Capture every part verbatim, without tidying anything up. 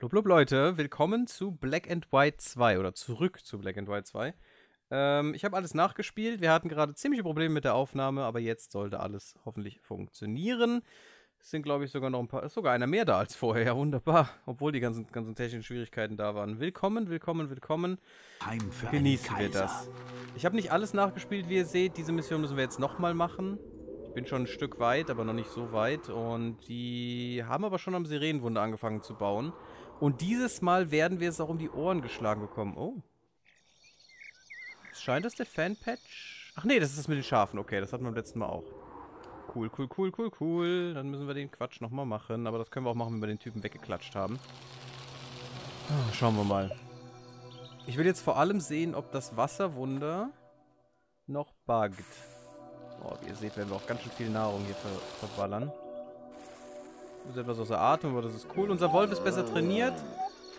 Blub, blub, Leute, willkommen zu Black and White zwei oder zurück zu Black and White zwei. Ähm, ich habe alles nachgespielt, wir hatten gerade ziemliche Probleme mit der Aufnahme, aber jetzt sollte alles hoffentlich funktionieren. Es sind, glaube ich, sogar noch ein paar, sogar einer mehr da als vorher, ja wunderbar, obwohl die ganzen, ganzen technischen Schwierigkeiten da waren. Willkommen, willkommen, willkommen, genießen wir das. Ich habe nicht alles nachgespielt, wie ihr seht, diese Mission müssen wir jetzt nochmal machen. Ich bin schon ein Stück weit, aber noch nicht so weit und die haben aber schon am Sirenenwunder angefangen zu bauen. Und dieses Mal werden wir es auch um die Ohren geschlagen bekommen. Oh. Scheint das der Fanpatch? Ach nee, das ist das mit den Schafen. Okay, das hatten wir beim letzten Mal auch. Cool, cool, cool, cool, cool. Dann müssen wir den Quatsch nochmal machen. Aber das können wir auch machen, wenn wir den Typen weggeklatscht haben. Oh, schauen wir mal. Ich will jetzt vor allem sehen, ob das Wasserwunder noch buggt. Oh, wie ihr seht, werden wir auch ganz schön viel Nahrung hier ver verballern. Das ist etwas außer Atem, aber das ist cool. Unser Wolf ist besser trainiert.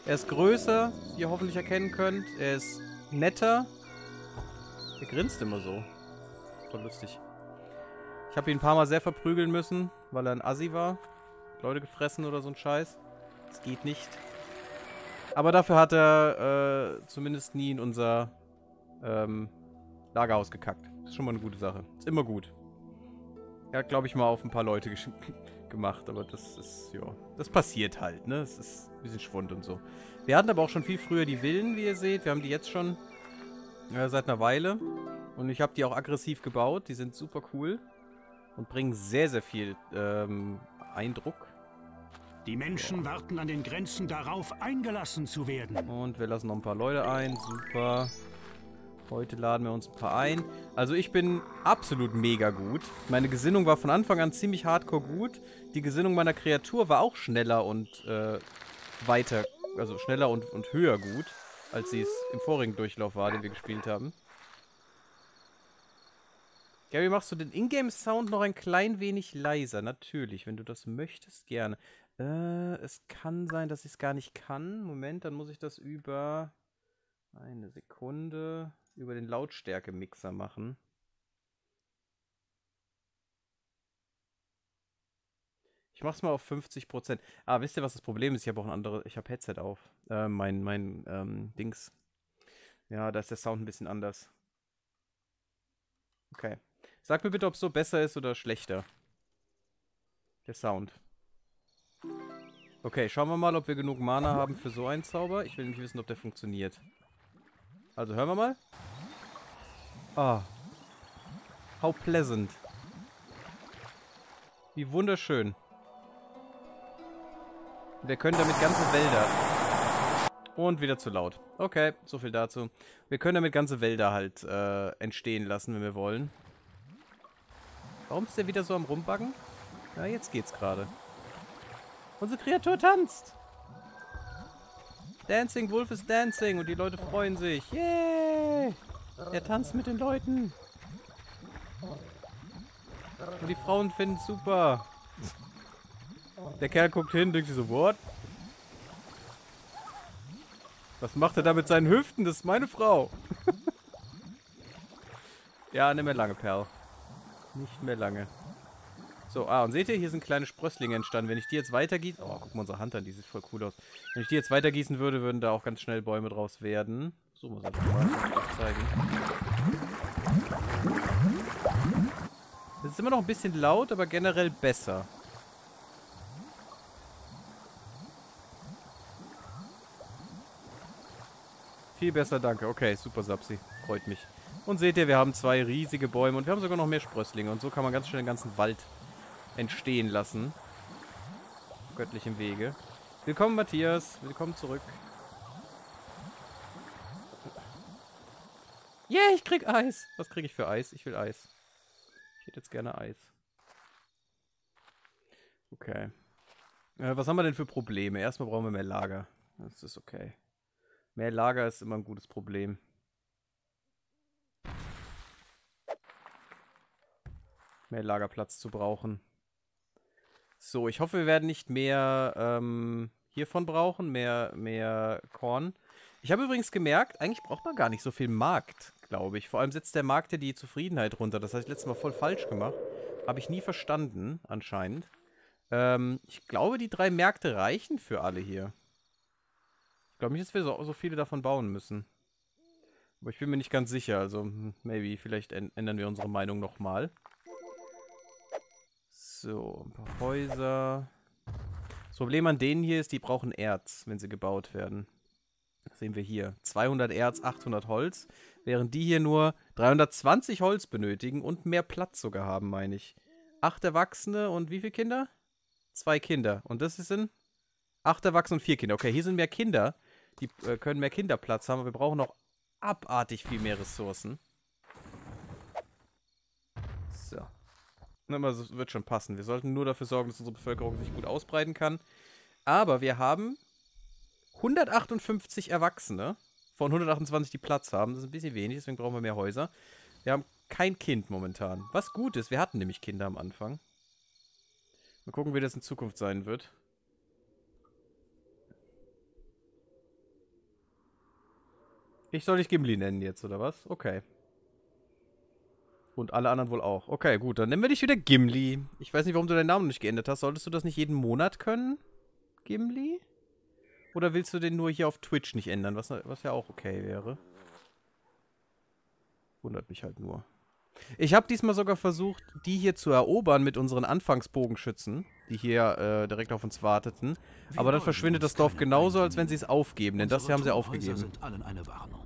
Er ist größer, wie ihr hoffentlich erkennen könnt. Er ist netter. Er grinst immer so. Voll lustig. Ich habe ihn ein paar Mal sehr verprügeln müssen, weil er ein Assi war. Leute gefressen oder so ein Scheiß. Das geht nicht. Aber dafür hat er äh, zumindest nie in unser ähm, Lagerhaus gekackt. Das ist schon mal eine gute Sache. Ist immer gut. Er hat, glaube ich, mal auf ein paar Leute geschickt. gemacht, aber das ist, ja, das passiert halt, ne, es ist ein bisschen Schwund und so. Wir hatten aber auch schon viel früher die Villen, wie ihr seht, wir haben die jetzt schon äh, seit einer Weile und ich habe die auch aggressiv gebaut, die sind super cool und bringen sehr, sehr viel ähm, Eindruck. Die Menschen ja. warten an den Grenzen darauf, eingelassen zu werden. Und wir lassen noch ein paar Leute ein, super. Heute laden wir uns ein paar ein. Also ich bin absolut mega gut. Meine Gesinnung war von Anfang an ziemlich hardcore gut. Die Gesinnung meiner Kreatur war auch schneller und äh, weiter, also schneller und, und höher gut, als sie es im vorigen Durchlauf war, den wir gespielt haben. Gary, machst du den Ingame-Sound noch ein klein wenig leiser? Natürlich, wenn du das möchtest, gerne. Äh, es kann sein, dass ich es gar nicht kann. Moment, dann muss ich das über... Eine Sekunde... über den Lautstärke-Mixer machen. Ich mach's mal auf fünfzig Prozent. Ah, wisst ihr, was das Problem ist? Ich habe auch ein anderes... Ich habe Headset auf. Äh, mein, mein, ähm, Dings. Ja, da ist der Sound ein bisschen anders. Okay. Sag mir bitte, ob es so besser ist oder schlechter. Der Sound. Okay, schauen wir mal, ob wir genug Mana haben für so einen Zauber. Ich will nämlich wissen, ob der funktioniert. Also hören wir mal. Ah. How pleasant. Wie wunderschön. Wir können damit ganze Wälder... Und wieder zu laut. Okay, so viel dazu. Wir können damit ganze Wälder halt äh, entstehen lassen, wenn wir wollen. Warum ist der wieder so am Rumbacken? Na, jetzt geht's gerade. Unsere Kreatur tanzt. Dancing Wolf ist dancing und die Leute freuen sich. Yay! Er tanzt mit den Leuten. Und die Frauen finden es super. Der Kerl guckt hin und denkt sich so, what? Was macht er da mit seinen Hüften? Das ist meine Frau. Ja, nicht mehr lange, Perl. Nicht mehr lange. So, ah, und seht ihr, hier sind kleine Sprösslinge entstanden. Wenn ich die jetzt weitergieße... Oh, guck mal, unsere Hand an, die sieht voll cool aus. Wenn ich die jetzt weitergießen würde, würden da auch ganz schnell Bäume draus werden. So muss ich das mal zeigen. Das ist immer noch ein bisschen laut, aber generell besser. Viel besser, danke. Okay, super, Sapsi. Freut mich. Und seht ihr, wir haben zwei riesige Bäume und wir haben sogar noch mehr Sprösslinge. Und so kann man ganz schnell den ganzen Wald... entstehen lassen. Göttlichem Wege. Willkommen, Matthias. Willkommen zurück. Yeah, ich krieg Eis. Was krieg ich für Eis? Ich will Eis. Ich hätte jetzt gerne Eis. Okay. Äh, was haben wir denn für Probleme? Erstmal brauchen wir mehr Lager. Das ist okay. Mehr Lager ist immer ein gutes Problem. Mehr Lagerplatz zu brauchen. So, ich hoffe, wir werden nicht mehr ähm, hiervon brauchen, mehr, mehr Korn. Ich habe übrigens gemerkt, eigentlich braucht man gar nicht so viel Markt, glaube ich. Vor allem setzt der Markt ja die Zufriedenheit runter. Das habe ich letztes Mal voll falsch gemacht. Habe ich nie verstanden, anscheinend. Ähm, ich glaube, die drei Märkte reichen für alle hier. glaube nicht, dass wir so, so viele davon bauen müssen. Aber ich bin mir nicht ganz sicher. Also, maybe, vielleicht ändern wir unsere Meinung nochmal. So, ein paar Häuser. Das Problem an denen hier ist, die brauchen Erz, wenn sie gebaut werden. Das sehen wir hier. zweihundert Erz, achthundert Holz. Während die hier nur dreihundertzwanzig Holz benötigen und mehr Platz sogar haben, meine ich. Acht Erwachsene und wie viele Kinder? Zwei Kinder. Und das sind acht Erwachsene und vier Kinder. Okay, hier sind mehr Kinder. Die äh, können mehr Kinderplatz haben, aber wir brauchen auch abartig viel mehr Ressourcen. So. Aber das wird schon passen. Wir sollten nur dafür sorgen, dass unsere Bevölkerung sich gut ausbreiten kann. Aber wir haben hundertachtundfünfzig Erwachsene von hundertachtundzwanzig, die Platz haben. Das ist ein bisschen wenig, deswegen brauchen wir mehr Häuser. Wir haben kein Kind momentan. Was gut ist, wir hatten nämlich Kinder am Anfang. Mal gucken, wie das in Zukunft sein wird. Ich soll dich Gimli nennen jetzt, oder was? Okay. Und alle anderen wohl auch. Okay, gut, dann nennen wir dich wieder Gimli. Ich weiß nicht, warum du deinen Namen nicht geändert hast. Solltest du das nicht jeden Monat können, Gimli? Oder willst du den nur hier auf Twitch nicht ändern, was, was ja auch okay wäre? Wundert mich halt nur. Ich habe diesmal sogar versucht, die hier zu erobern mit unseren Anfangsbogenschützen, die hier äh, direkt auf uns warteten. Aber dann verschwindet das Dorf genauso, als wenn sie es aufgeben, denn das hier haben sie aufgegeben. Sind allen eine Warnung.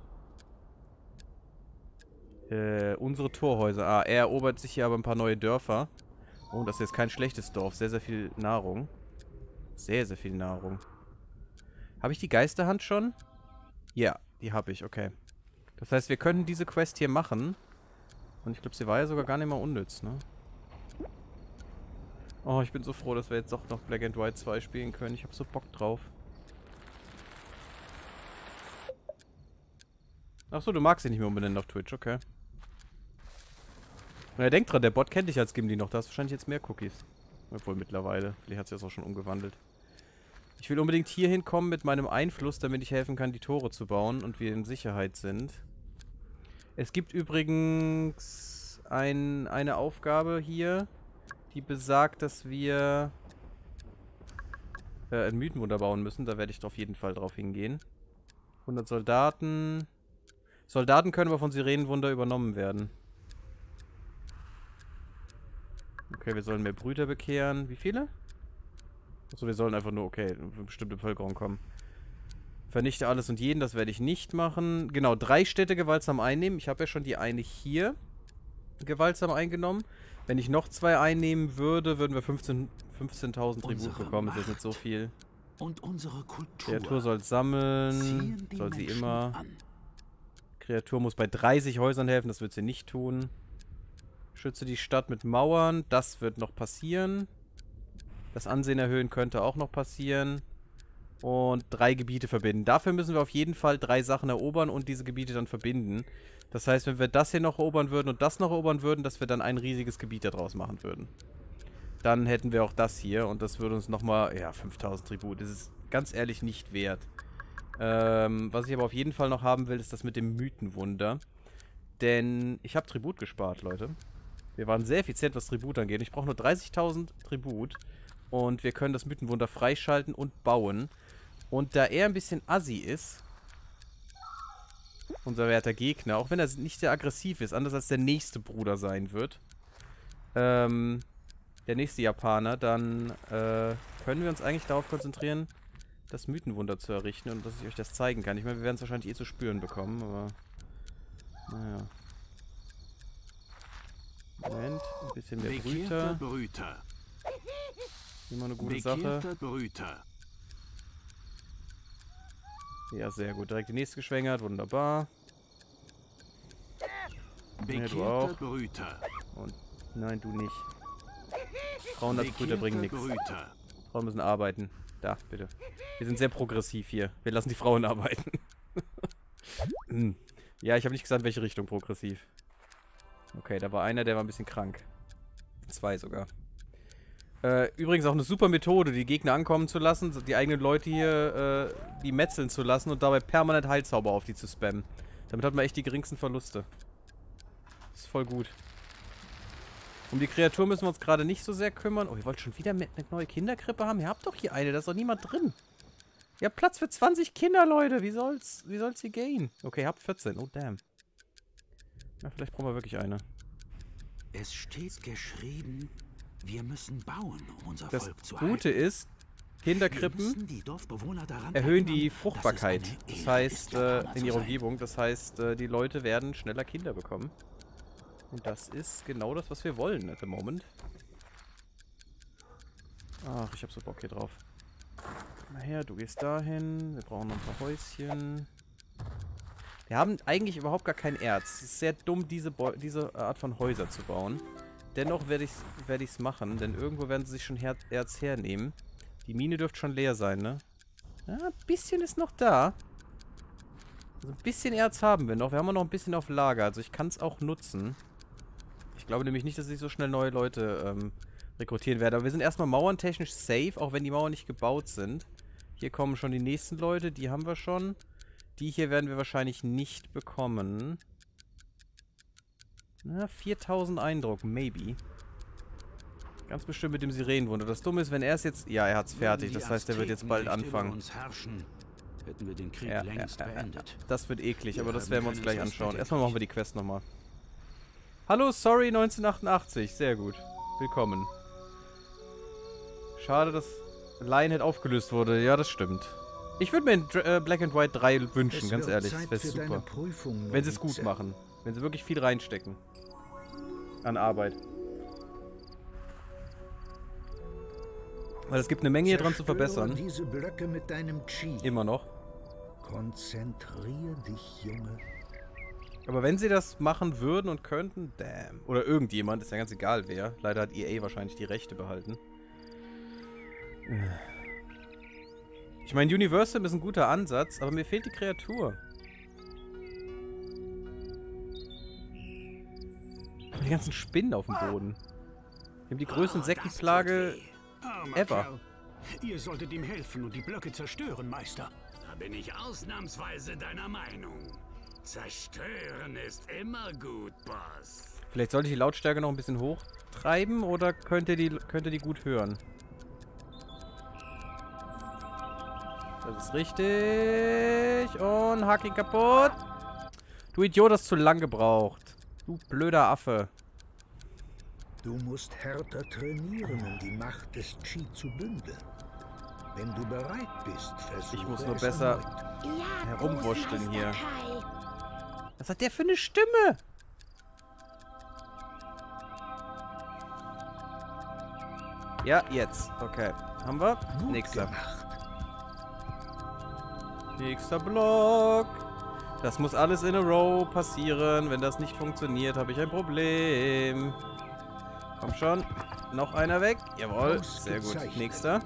Äh, unsere Torhäuser. Ah, er erobert sich hier aber ein paar neue Dörfer. Oh, das ist jetzt kein schlechtes Dorf. Sehr, sehr viel Nahrung. Sehr, sehr viel Nahrung. Habe ich die Geisterhand schon? Ja, die habe ich, okay. Das heißt, wir können diese Quest hier machen. Und ich glaube, sie war ja sogar gar nicht mal unnütz, ne? Oh, ich bin so froh, dass wir jetzt doch noch Black and White zwei spielen können. Ich habe so Bock drauf. Achso, du magst ihn nicht mehr unbedingt auf Twitch, okay. Na, denk dran, der Bot kennt dich als Gimli noch. Da hast du wahrscheinlich jetzt mehr Cookies. Obwohl mittlerweile. Vielleicht hat sich das auch schon umgewandelt. Ich will unbedingt hier hinkommen mit meinem Einfluss, damit ich helfen kann, die Tore zu bauen und wir in Sicherheit sind. Es gibt übrigens ein, eine Aufgabe hier, die besagt, dass wir äh, ein Mythenwunder bauen müssen. Da werde ich auf jeden Fall drauf hingehen. hundert Soldaten. Soldaten können aber von Sirenenwunder übernommen werden. Okay, wir sollen mehr Brüder bekehren. Wie viele? Achso, wir sollen einfach nur, okay, eine bestimmte Bevölkerung kommen. Vernichte alles und jeden, das werde ich nicht machen. Genau, drei Städte gewaltsam einnehmen. Ich habe ja schon die eine hier gewaltsam eingenommen. Wenn ich noch zwei einnehmen würde, würden wir fünfzehntausend Tribut bekommen. Das ist nicht so viel. Und unsere Kultur. Kreatur soll sammeln. Soll sie immer. An. Kreatur muss bei dreißig Häusern helfen. Das wird sie nicht tun. Schütze die Stadt mit Mauern. Das wird noch passieren. Das Ansehen erhöhen könnte auch noch passieren. Und drei Gebiete verbinden. Dafür müssen wir auf jeden Fall drei Sachen erobern und diese Gebiete dann verbinden. Das heißt, wenn wir das hier noch erobern würden und das noch erobern würden, dass wir dann ein riesiges Gebiet daraus machen würden. Dann hätten wir auch das hier und das würde uns nochmal, ja, fünftausend Tribut. Das ist ganz ehrlich nicht wert. Ähm, was ich aber auf jeden Fall noch haben will, ist das mit dem Mythenwunder. Denn ich habe Tribut gespart, Leute. Wir waren sehr effizient, was Tribut angeht. Ich brauche nur dreißigtausend Tribut. Und wir können das Mythenwunder freischalten und bauen. Und da er ein bisschen assi ist, unser werter Gegner, auch wenn er nicht sehr aggressiv ist, anders als der nächste Bruder sein wird, ähm, der nächste Japaner, dann äh, können wir uns eigentlich darauf konzentrieren, das Mythenwunder zu errichten und dass ich euch das zeigen kann. Ich meine, wir werden es wahrscheinlich eh zu spüren bekommen, aber naja. Moment, ein bisschen mehr Brüter. Brüter. Immer eine gute Sache. Brüter. Ja, sehr gut. Direkt die nächste geschwängert. Wunderbar. Ja, du auch. Und nein, du nicht. dreihundert Brüter bringen nichts. Frauen müssen arbeiten. Da, bitte. Wir sind sehr progressiv hier. Wir lassen die Frauen arbeiten. Ja, ich habe nicht gesagt, welche Richtung progressiv. Okay, da war einer, der war ein bisschen krank. Zwei sogar. Übrigens auch eine super Methode, die Gegner ankommen zu lassen, die eigenen Leute hier, äh, die metzeln zu lassen und dabei permanent Heilzauber auf die zu spammen. Damit hat man echt die geringsten Verluste. Das ist voll gut. Um die Kreatur müssen wir uns gerade nicht so sehr kümmern. Oh, ihr wollt schon wieder eine neue Kinderkrippe haben? Ihr habt doch hier eine, da ist doch niemand drin. Ihr habt Platz für zwanzig Kinder, Leute. Wie soll's, wie soll's hier gehen? Okay, ihr habt vierzehn. Oh, damn. Ja, vielleicht brauchen wir wirklich eine. Es steht geschrieben, wir müssen bauen, um unser das Volk zu halten. Das Gute ist, Kinderkrippen die erhöhen die Fruchtbarkeit. Das, das heißt, äh, in ihrer Umgebung. Das heißt, äh, die Leute werden schneller Kinder bekommen. Und das ist genau das, was wir wollen at the moment. Ach, ich hab so Bock hier drauf. Mal her, du gehst dahin. Wir brauchen noch ein paar Häuschen. Wir haben eigentlich überhaupt gar kein Erz. Es ist sehr dumm, diese, Bo diese Art von Häuser zu bauen. Dennoch werde ich es werd ich's machen, denn irgendwo werden sie sich schon Her Erz hernehmen. Die Mine dürfte schon leer sein, ne? Ja, ein bisschen ist noch da. Also ein bisschen Erz haben wir noch. Wir haben auch noch ein bisschen auf Lager. Also ich kann es auch nutzen. Ich glaube nämlich nicht, dass ich so schnell neue Leute ähm, rekrutieren werde. Aber wir sind erstmal mauerntechnisch safe, auch wenn die Mauern nicht gebaut sind. Hier kommen schon die nächsten Leute. Die haben wir schon. Die hier werden wir wahrscheinlich nicht bekommen. Na, viertausend Eindruck, maybe. Ganz bestimmt mit dem Sirenenwunder. Das Dumme ist, wenn er es jetzt... Ja, er hat es fertig. Das heißt, er wird jetzt bald anfangen. Hätten wir den Krieg ja, längst ja, ja, beendet. Das wird eklig, aber das werden wir uns gleich anschauen. Erstmal machen wir die Quest nochmal. Hallo, sorry, neunzehnhundertachtundachtzig. Sehr gut. Willkommen. Schade, dass Lionhead aufgelöst wurde. Ja, das stimmt. Ich würde mir in äh, Black and White drei wünschen, ganz ehrlich. Das wäre super. Prüfung, wenn sie es gut machen. Wenn sie wirklich viel reinstecken. An Arbeit. Weil es gibt eine Menge hier dran zu verbessern. Diese Blöcke mit deinem Chi. Immer noch. Konzentrier dich, Junge. Aber wenn sie das machen würden und könnten, damn. Oder irgendjemand, ist ja ganz egal wer. Leider hat E A wahrscheinlich die Rechte behalten. Ich meine, Universal ist ein guter Ansatz, aber mir fehlt die Kreatur. Die ganzen Spinnen auf dem Boden. Wir haben die größte Insektenplage ever. Ihr solltet ihm helfen und die Blöcke zerstören, Meister. Da bin ich ausnahmsweise deiner Meinung. Zerstören ist immer gut, Boss. Vielleicht sollte ich die Lautstärke noch ein bisschen hochtreiben oder könnt ihr die, könnt ihr die gut hören? Das ist richtig. Und hack ihn kaputt. Du Idiot, das ist zu lang gebraucht. Du blöder Affe. Du musst härter trainieren, um die Macht des Chi zu bündeln. Wenn du bereit bist, versuche ich muss nur besser ja, herumwurschteln hier. Was hat der für eine Stimme? Ja, jetzt. Okay. Haben wir? Gut Nächster. Gemacht. Nächster Block. Das muss alles in a row passieren. Wenn das nicht funktioniert, habe ich ein Problem. Komm schon. Noch einer weg. Jawohl. Sehr gut. Nächster.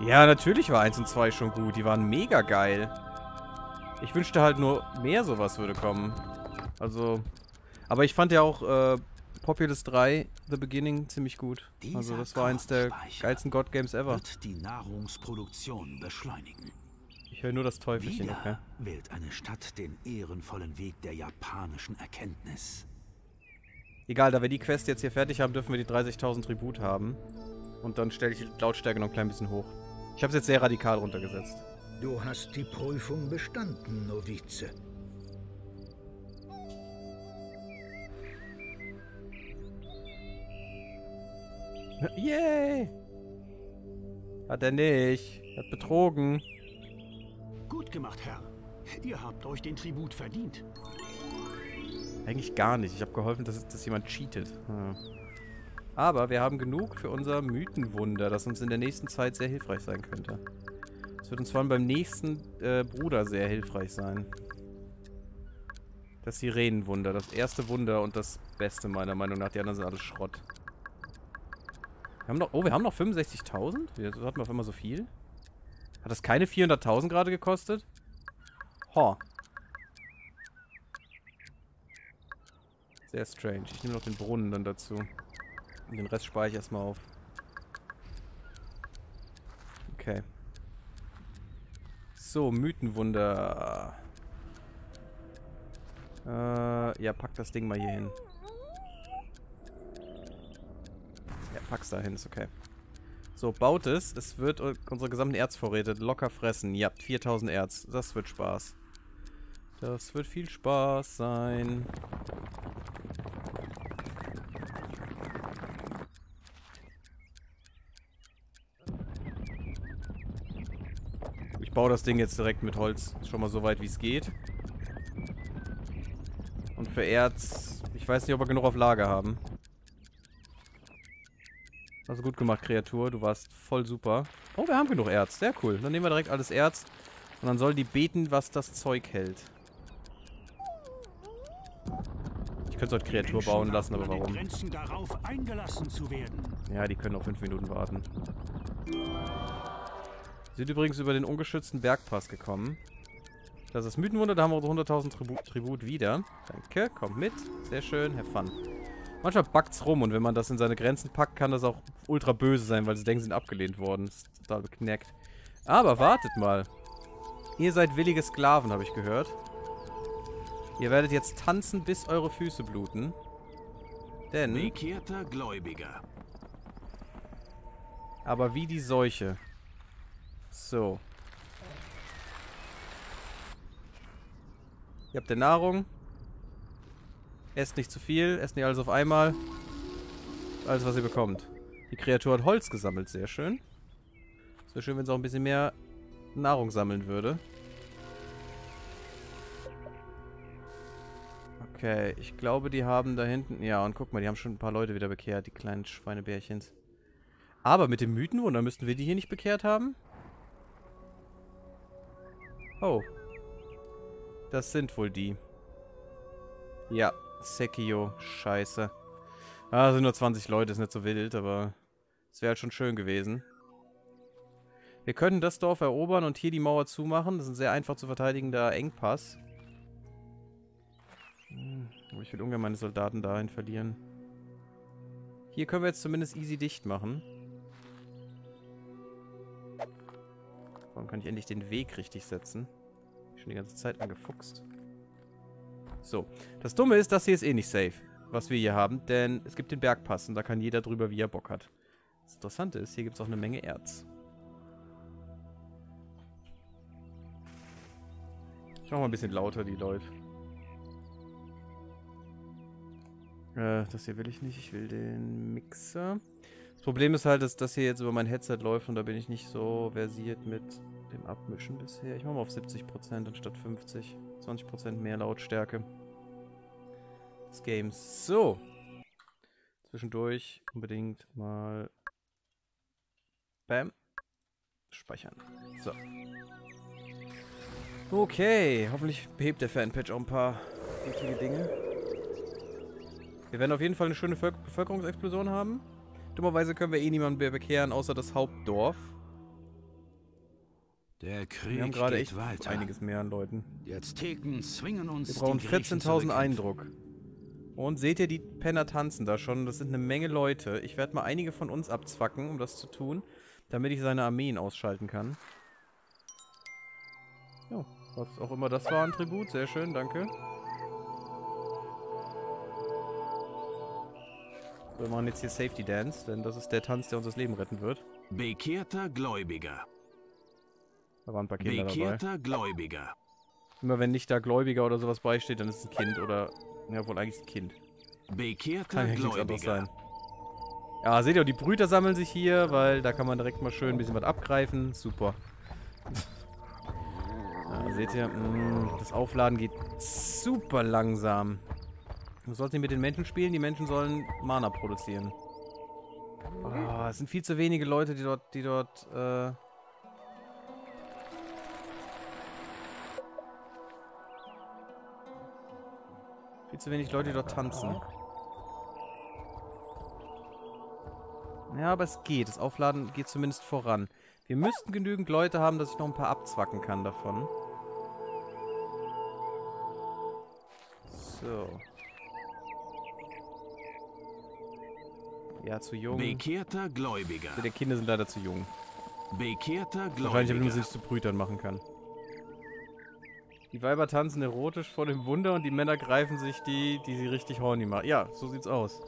Ja, natürlich war eins und zwei schon gut. Die waren mega geil. Ich wünschte halt nur mehr sowas würde kommen. Also... Aber ich fand ja auch äh, Populous drei, The Beginning, ziemlich gut. Also das war eins der geilsten God Games ever. Die Nahrungsproduktion beschleunigen. Ich höre nur das Teufelchen, okay? Wählt eine Stadt den ehrenvollen Weg der japanischen Erkenntnis. Egal, da wir die Quest jetzt hier fertig haben, dürfen wir die dreißigtausend Tribut haben. Und dann stelle ich die Lautstärke noch ein klein bisschen hoch. Ich habe es jetzt sehr radikal runtergesetzt. Du hast die Prüfung bestanden, Novize. Yay! Hat er nicht. Hat betrogen. Gut gemacht, Herr. Ihr habt euch den Tribut verdient. Eigentlich gar nicht. Ich habe geholfen, dass, dass jemand cheatet. Hm. Aber wir haben genug für unser Mythenwunder, das uns in der nächsten Zeit sehr hilfreich sein könnte. Das wird uns vor allem beim nächsten äh, Bruder sehr hilfreich sein. Das Sirenenwunder. Das erste Wunder und das Beste meiner Meinung nach. Die anderen sind alles Schrott. Wir haben noch, oh, wir haben noch fünfundsechzigtausend? Wieso hatten wir auf einmal so viel? Hat das keine vierhunderttausend gerade gekostet? Ho. Sehr strange. Ich nehme noch den Brunnen dann dazu. Und den Rest spare ich erstmal auf. Okay. So, Mythenwunder. Äh, ja, pack das Ding mal hier hin. Ja, pack's da hin, ist okay. So, baut es. Es wird unsere gesamten Erzvorräte locker fressen. Ja, viertausend Erz. Das wird Spaß. Das wird viel Spaß sein. Ich baue das Ding jetzt direkt mit Holz. Schon mal so weit, wie es geht. Und für Erz... Ich weiß nicht, ob wir genug auf Lager haben. Hast du gut gemacht, Kreatur. Du warst voll super. Oh, wir haben genug Erz. Sehr cool. Dann nehmen wir direkt alles Erz. Und dann sollen die beten, was das Zeug hält. Ich könnte es heute Kreatur bauen lassen, aber warum? Ja, die können auch fünf Minuten warten. Wir sind übrigens über den ungeschützten Bergpass gekommen. Das ist Mythenwunder, da haben wir unsere hunderttausend Tribu Tribut wieder. Danke, kommt mit. Sehr schön, have fun. Manchmal backt's rum und wenn man das in seine Grenzen packt, kann das auch ultra böse sein, weil sie denken, sie sind abgelehnt worden. Das ist total beknackt. Aber wartet mal. Ihr seid willige Sklaven, habe ich gehört. Ihr werdet jetzt tanzen, bis eure Füße bluten. Denn... Bekehrter Gläubiger. Aber wie die Seuche. So. Ihr habt ja Nahrung. Esst nicht zu viel, esst nicht alles auf einmal. Alles, was ihr bekommt. Die Kreatur hat Holz gesammelt, sehr schön. Es wäre schön, wenn es auch ein bisschen mehr Nahrung sammeln würde. Okay, ich glaube, die haben da hinten... Ja, und guck mal, die haben schon ein paar Leute wieder bekehrt, die kleinen Schweinebärchens. Aber mit dem Mythenwunder müssten wir die hier nicht bekehrt haben? Oh. Das sind wohl die. Ja. Sekio, scheiße. Ah, sind nur zwanzig Leute, ist nicht so wild, aber es wäre halt schon schön gewesen. Wir können das Dorf erobern und hier die Mauer zumachen. Das ist ein sehr einfach zu verteidigender Engpass. Hm, aber ich will ungern meine Soldaten dahin verlieren. Hier können wir jetzt zumindest easy dicht machen. Warum kann ich endlich den Weg richtig setzen? Ich bin schon die ganze Zeit angefuchst. So, das Dumme ist, das hier ist eh nicht safe, was wir hier haben, denn es gibt den Bergpass und da kann jeder drüber, wie er Bock hat. Das Interessante ist, hier gibt es auch eine Menge Erz. Ich mach mal ein bisschen lauter, die Leute. Äh, das hier will ich nicht, ich will den Mixer. Das Problem ist halt, dass das hier jetzt über mein Headset läuft und da bin ich nicht so versiert mit dem Abmischen bisher. Ich mach mal auf siebzig Prozent anstatt fünfzig. zwanzig Prozent mehr Lautstärke des Games. So. Zwischendurch unbedingt mal Bam. Speichern. So. Okay. Hoffentlich behebt der Fanpatch auch ein paar wichtige Dinge. Wir werden auf jeden Fall eine schöne Völk Bevölkerungsexplosion haben. Dummerweise können wir eh niemanden mehr bekehren, außer das Hauptdorf. Der Krieg wir haben gerade echt weiter. Einiges mehr an Leuten. Die Azteken zwingen uns. Wir brauchen vierzehntausend Eindruck. Und seht ihr, die Penner tanzen da schon. Das sind eine Menge Leute. Ich werde mal einige von uns abzwacken, um das zu tun, damit ich seine Armeen ausschalten kann. Ja, was auch immer das war, ein Tribut. Sehr schön, danke. Wir machen jetzt hier Safety Dance, denn das ist der Tanz, der uns das Leben retten wird. Bekehrter Gläubiger. Da waren ein paar Kinder dabei. Gläubiger. Immer wenn nicht da Gläubiger oder sowas beisteht, dann ist es ein Kind oder... Ja, wohl eigentlich ist ein Kind. Bekehrter Gläubiger. Ja, seht ihr, die Brüder sammeln sich hier, weil da kann man direkt mal schön ein bisschen was abgreifen. Super. Ja, seht ihr, mh, das Aufladen geht super langsam. Du sollst nicht mit den Menschen spielen, die Menschen sollen Mana produzieren. Oh, es sind viel zu wenige Leute, die dort... Die dort äh, Viel zu wenig Leute, die dort tanzen. Ja, aber es geht. Das Aufladen geht zumindest voran. Wir müssten genügend Leute haben, dass ich noch ein paar abzwacken kann davon. So. Ja, zu jung. Bekehrter Gläubiger. Die Kinder sind leider zu jung. Bekehrter Gläubiger. Wahrscheinlich, damit man sich zu Brütern machen kann. Die Weiber tanzen erotisch vor dem Wunder und die Männer greifen sich die, die sie richtig horny machen. Ja, so sieht's aus.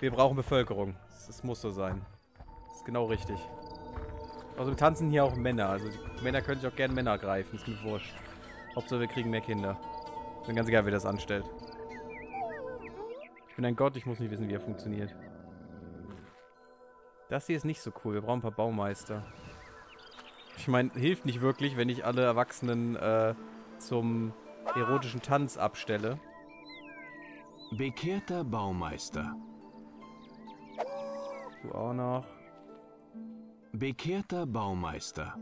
Wir brauchen Bevölkerung. Es muss so sein. Es ist genau richtig. Also tanzen hier auch Männer. Also die Männer können sich auch gerne Männer greifen. Ist mir wurscht. Hauptsache wir kriegen mehr Kinder. Ist mir ganz egal, wer das anstellt. Ich bin ein Gott, ich muss nicht wissen, wie er funktioniert. Das hier ist nicht so cool. Wir brauchen ein paar Baumeister. Ich meine, hilft nicht wirklich, wenn ich alle Erwachsenen äh, zum erotischen Tanz abstelle. Bekehrter Baumeister. Du auch noch. Bekehrter Baumeister.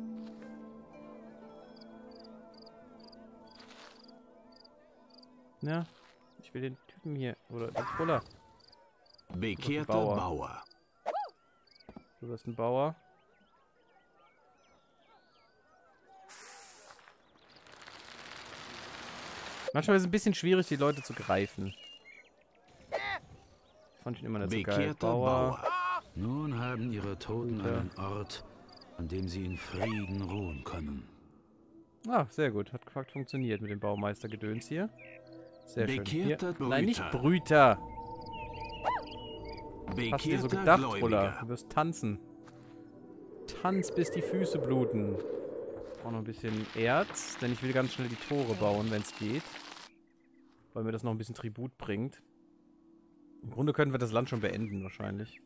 Na, ich will den Typen hier. Oder den Puller. Bekehrter Bauer. Bauer. Du bist ein Bauer. Manchmal ist es ein bisschen schwierig, die Leute zu greifen. Fand ich immer nicht so geil. Bauer. Bauer. Nun haben ihre Toten Gute. einen Ort, an dem sie in Frieden ruhen können. Ah, sehr gut. Hat gefragt, funktioniert mit dem Baumeistergedöns hier. Sehr schön. Hier. Nein, nicht Brüter. Hast du dir so gedacht, Bruder? Du wirst tanzen. Tanz, bis die Füße bluten. Auch noch ein bisschen Erz, denn ich will ganz schnell die Tore bauen, wenn es geht. Weil mir das noch ein bisschen Tribut bringt. Im Grunde können wir das Land schon beenden, wahrscheinlich.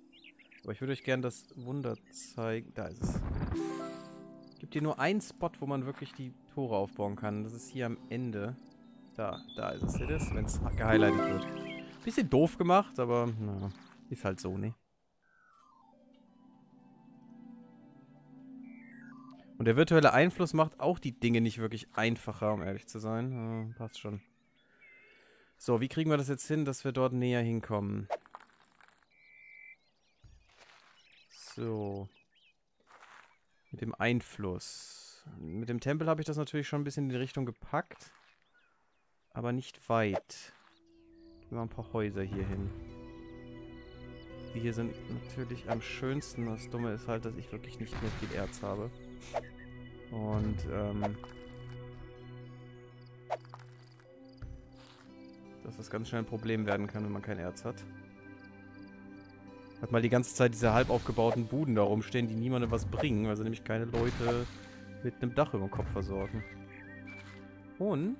Aber ich würde euch gerne das Wunder zeigen. Da ist es. Gibt hier nur einen Spot, wo man wirklich die Tore aufbauen kann. Das ist hier am Ende. Da, da ist es. Seht ihr das? Wenn es gehighlightet wird. Bisschen doof gemacht, aber na, ist halt so, ne? Und der virtuelle Einfluss macht auch die Dinge nicht wirklich einfacher, um ehrlich zu sein. Ja, passt schon. So, wie kriegen wir das jetzt hin, dass wir dort näher hinkommen? So. Mit dem Einfluss. Mit dem Tempel habe ich das natürlich schon ein bisschen in die Richtung gepackt. Aber nicht weit. Gehen wir mal ein paar Häuser hier hin. Die hier sind natürlich am schönsten. Das Dumme ist halt, dass ich wirklich nicht mehr viel Erz habe. Und, ähm... dass das ganz schnell ein Problem werden kann, wenn man kein Erz hat. Hat mal die ganze Zeit diese halb aufgebauten Buden da rumstehen, die niemandem was bringen, weil sie nämlich keine Leute mit einem Dach über dem Kopf versorgen. Und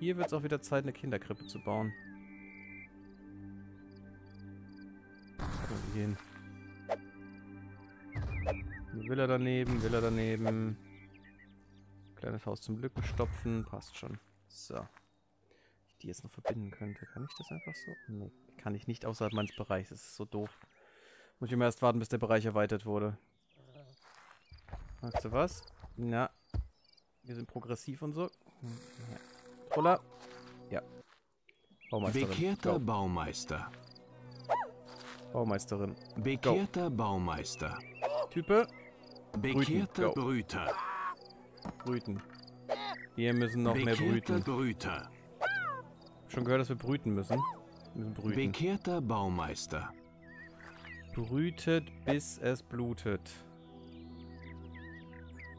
hier wird es auch wieder Zeit, eine Kinderkrippe zu bauen. Gehen. Villa daneben, Villa daneben. Kleines Haus zum Lückenstopfen, passt schon. So. Wenn ich die jetzt noch verbinden könnte, kann ich das einfach so? Nee, kann ich nicht außerhalb meines Bereichs, das ist so doof. Muss ich immer erst warten, bis der Bereich erweitert wurde. Magst du was? Na, wir sind progressiv und so. Holla. Ja. Baumeisterin. Bekehrter Baumeister. Baumeisterin. Bekehrter Baumeister. Type. Bekehrter Brüter. Brüten. Wir müssen noch mehr brüten. Brüter. Schon gehört, dass wir brüten müssen. Wir müssen brüten. Bekehrter Baumeister. Brütet, bis es blutet.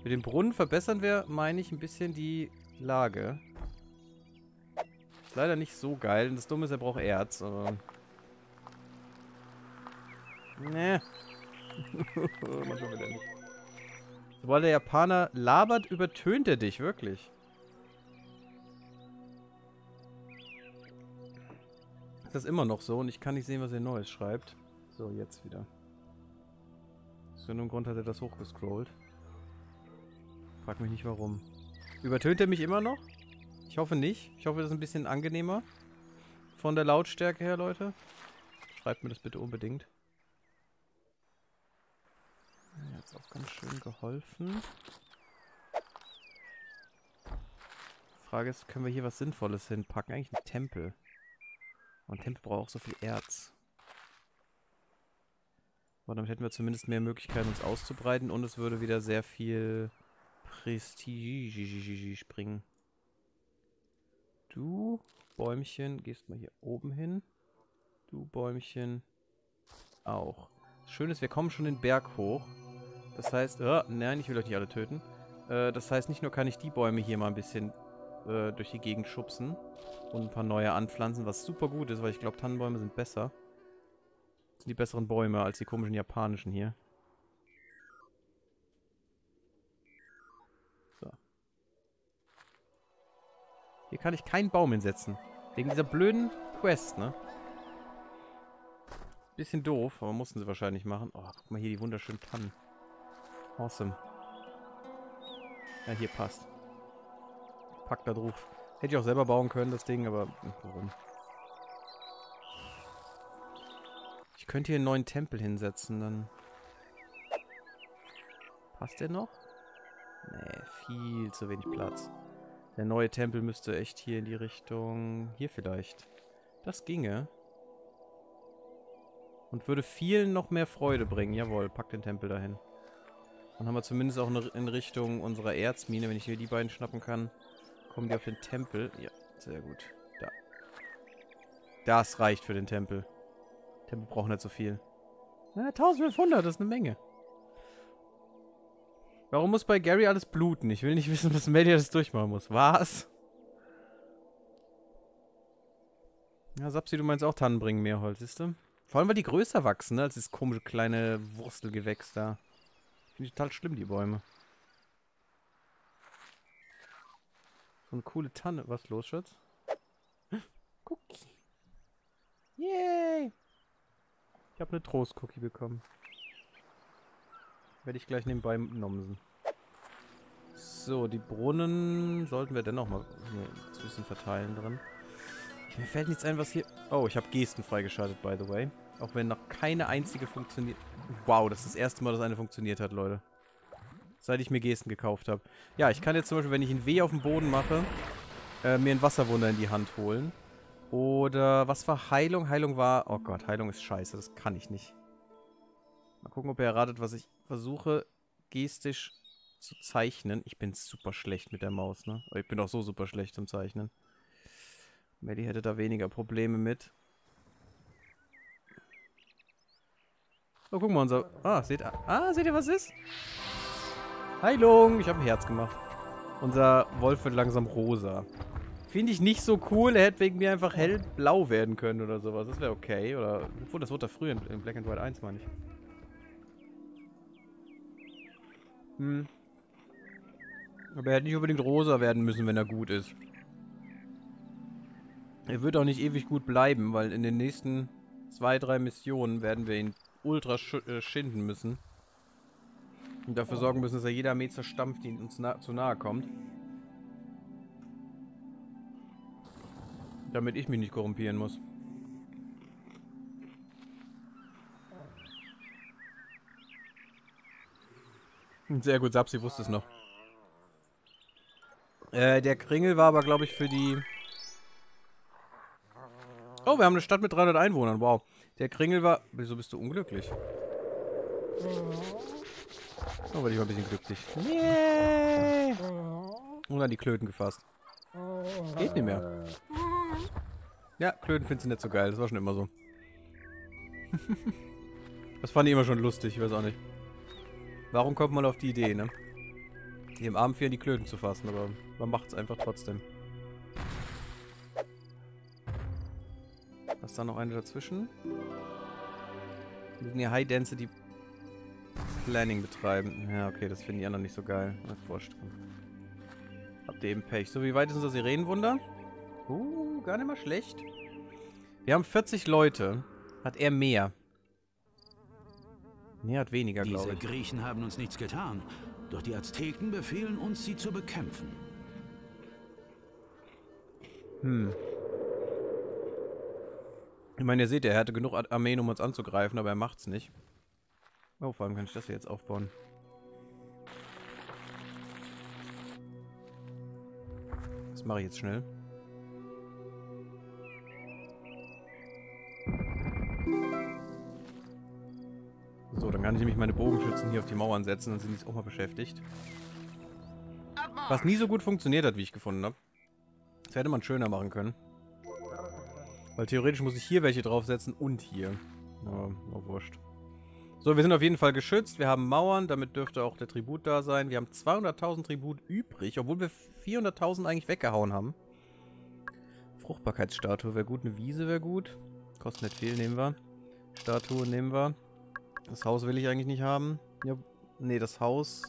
Mit dem Brunnen verbessern wir, meine ich, ein bisschen die Lage. Ist leider nicht so geil. Und das Dumme ist, er braucht Erz, aber... Nee. Manchmal wieder nicht. Sobald der Japaner labert, übertönt er dich, wirklich. Ist das immer noch so und ich kann nicht sehen, was er Neues schreibt. So, jetzt wieder. Aus irgendeinem Grund hat er das hochgescrollt. Frag mich nicht warum. Übertönt er mich immer noch? Ich hoffe nicht. Ich hoffe, das ist ein bisschen angenehmer. Von der Lautstärke her, Leute. Schreibt mir das bitte unbedingt. Jetzt auch ganz schön geholfen. Die Frage ist, können wir hier was Sinnvolles hinpacken? Eigentlich ein Tempel. Und ein Tempel braucht auch so viel Erz. Aber damit hätten wir zumindest mehr Möglichkeiten, uns auszubreiten. Und es würde wieder sehr viel Prestige springen. Du, Bäumchen, gehst mal hier oben hin. Du, Bäumchen, auch. Schön ist, wir kommen schon den Berg hoch. Das heißt, oh, nein, ich will euch nicht alle töten. Äh, das heißt, nicht nur kann ich die Bäume hier mal ein bisschen äh, durch die Gegend schubsen und ein paar neue anpflanzen, was super gut ist, weil ich glaube, Tannenbäume sind besser. Das sind die besseren Bäume als die komischen japanischen hier. Hier kann ich keinen Baum hinsetzen. Wegen dieser blöden Quest, ne? Bisschen doof, aber mussten sie wahrscheinlich machen. Oh, guck mal hier die wunderschönen Tannen. Awesome. Ja, hier passt. Pack da drauf. Hätte ich auch selber bauen können, das Ding, aber warum? Ich könnte hier einen neuen Tempel hinsetzen, dann... Passt der noch? Nee, viel zu wenig Platz. Der neue Tempel müsste echt hier in die Richtung... Hier vielleicht. Das ginge. Und würde vielen noch mehr Freude bringen. Jawohl, pack den Tempel dahin. Dann haben wir zumindest auch eine, in Richtung unserer Erzmine. Wenn ich hier die beiden schnappen kann, kommen die auf den Tempel. Ja, sehr gut. Da. Das reicht für den Tempel. Der Tempel braucht nicht so viel. Na, eintausendfünfhundert, das ist eine Menge. Warum muss bei Gary alles bluten? Ich will nicht wissen, was Media das durchmachen muss. Was? Ja, Sapsi, du meinst auch Tannen bringen mehr Holz, siehst du? Vor allem, weil die größer wachsen, ne? Als dieses komische kleine Wurstelgewächs da. Finde ich total schlimm, die Bäume. So eine coole Tanne. Was ist los, Schatz? Cookie. Yay! Ich habe eine Trost-Cookie bekommen. Werde ich gleich nebenbei nomsen. So, die Brunnen sollten wir dennoch mal ein bisschen verteilen drin. Mir fällt nichts ein, was hier... Oh, ich habe Gesten freigeschaltet, by the way. Auch wenn noch keine einzige funktioniert... Wow, das ist das erste Mal, dass eine funktioniert hat, Leute. Seit ich mir Gesten gekauft habe. Ja, ich kann jetzt zum Beispiel, wenn ich ein W auf dem Boden mache, äh, mir ein Wasserwunder in die Hand holen. Oder was war Heilung? Heilung war... Oh Gott, Heilung ist scheiße, das kann ich nicht. Mal gucken, ob ihr erratet, was ich versuche, gestisch zu zeichnen. Ich bin super schlecht mit der Maus, ne? Ich bin auch so super schlecht zum Zeichnen. Melly hätte da weniger Probleme mit. So, guck mal, unser... Ah, seht, ah, seht ihr, was ist? Heilung! Ich habe ein Herz gemacht. Unser Wolf wird langsam rosa. Finde ich nicht so cool. Er hätte wegen mir einfach hellblau werden können oder sowas. Das wäre okay. Oder, obwohl, das wurde da früher in, in Black and White eins, meine ich. Hm. Aber er hätte nicht unbedingt rosa werden müssen, wenn er gut ist. Er wird auch nicht ewig gut bleiben, weil in den nächsten zwei, drei Missionen werden wir ihn ultra sch- äh, schinden müssen. Und dafür sorgen müssen, dass er jede Armee zerstampft, die uns na- zu nahe kommt. Damit ich mich nicht korrumpieren muss. Sehr gut, Sapsi wusste es noch. Äh, der Kringel war aber, glaube ich, für die... Oh, wir haben eine Stadt mit dreihundert Einwohnern, wow. Der Kringel war... Wieso bist du unglücklich? Oh, werde ich mal ein bisschen glücklich. Yeah. Und an die Klöten gefasst. Geht nicht mehr. Ja, Klöten findest du nicht so geil, das war schon immer so. Das fand ich immer schon lustig, ich weiß auch nicht. Warum kommt man auf die Idee, ne? Hier im Abend vier in die Klöten zu fassen, aber man macht's einfach trotzdem. Was ist da noch eine dazwischen? Wir müssen hier High Density Planning betreiben. Ja, okay, das finden die anderen nicht so geil. Na, wurscht. Habt ihr eben Pech. So, wie weit ist unser Sirenenwunder? Uh, gar nicht mal schlecht. Wir haben vierzig Leute. Hat er mehr? Nee, hat weniger, glaube ich. Diese Griechen haben uns nichts getan. Doch die Azteken befehlen uns, sie zu bekämpfen. Hm. Ich meine, ihr seht, er hatte genug Armeen, um uns anzugreifen, aber er macht's nicht. Oh, vor allem kann ich das hier jetzt aufbauen. Das mache ich jetzt schnell. So, dann kann ich nämlich meine Bogenschützen hier auf die Mauern setzen, dann sind die auch mal beschäftigt. Was nie so gut funktioniert hat, wie ich gefunden habe. Das hätte man schöner machen können. Weil theoretisch muss ich hier welche draufsetzen und hier. Ja, oh, wurscht. So, wir sind auf jeden Fall geschützt. Wir haben Mauern, damit dürfte auch der Tribut da sein. Wir haben zweihunderttausend Tribut übrig, obwohl wir vierhunderttausend eigentlich weggehauen haben. Fruchtbarkeitsstatue wäre gut, eine Wiese wäre gut. Kostet nicht viel, nehmen wir. Statue nehmen wir. Das Haus will ich eigentlich nicht haben. Ja, nee, das Haus...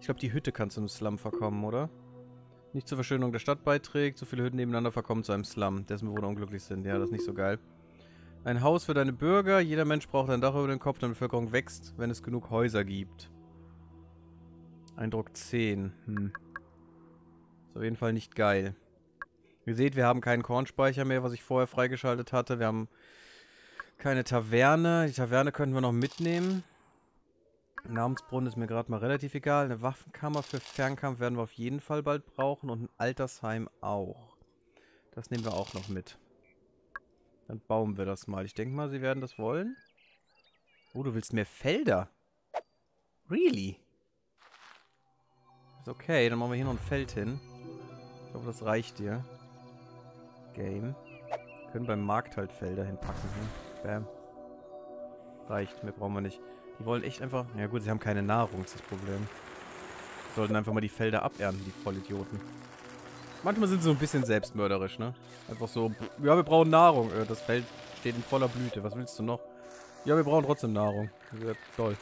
Ich glaube, die Hütte kann zu einem Slum verkommen, oder? Nicht zur Verschönerung der Stadt beiträgt. Zu viele Hütten nebeneinander verkommen zu einem Slum, dessen Bewohner unglücklich sind. Ja, das ist nicht so geil. Ein Haus für deine Bürger. Jeder Mensch braucht ein Dach über den Kopf, deine Bevölkerung wächst, wenn es genug Häuser gibt. Eindruck zehn. Hm. Ist auf jeden Fall nicht geil. Ihr seht, wir haben keinen Kornspeicher mehr, was ich vorher freigeschaltet hatte. Wir haben keine Taverne. Die Taverne könnten wir noch mitnehmen. Namensbrunnen ist mir gerade mal relativ egal. Eine Waffenkammer für Fernkampf werden wir auf jeden Fall bald brauchen. Und ein Altersheim auch. Das nehmen wir auch noch mit. Dann bauen wir das mal. Ich denke mal, sie werden das wollen. Oh, du willst mehr Felder? Really? Ist okay, dann machen wir hier noch ein Feld hin. Ich hoffe, das reicht dir. Game. Wir können beim Markt halt Felder hinpacken. Bam. Reicht, mehr brauchen wir nicht. Die wollen echt einfach... Ja gut, sie haben keine Nahrung, ist das Problem. Sie sollten einfach mal die Felder abernten, die Vollidioten. Manchmal sind sie so ein bisschen selbstmörderisch, ne? Einfach so, ja, wir brauchen Nahrung. Das Feld steht in voller Blüte. Was willst du noch? Ja, wir brauchen trotzdem Nahrung. Ja, toll.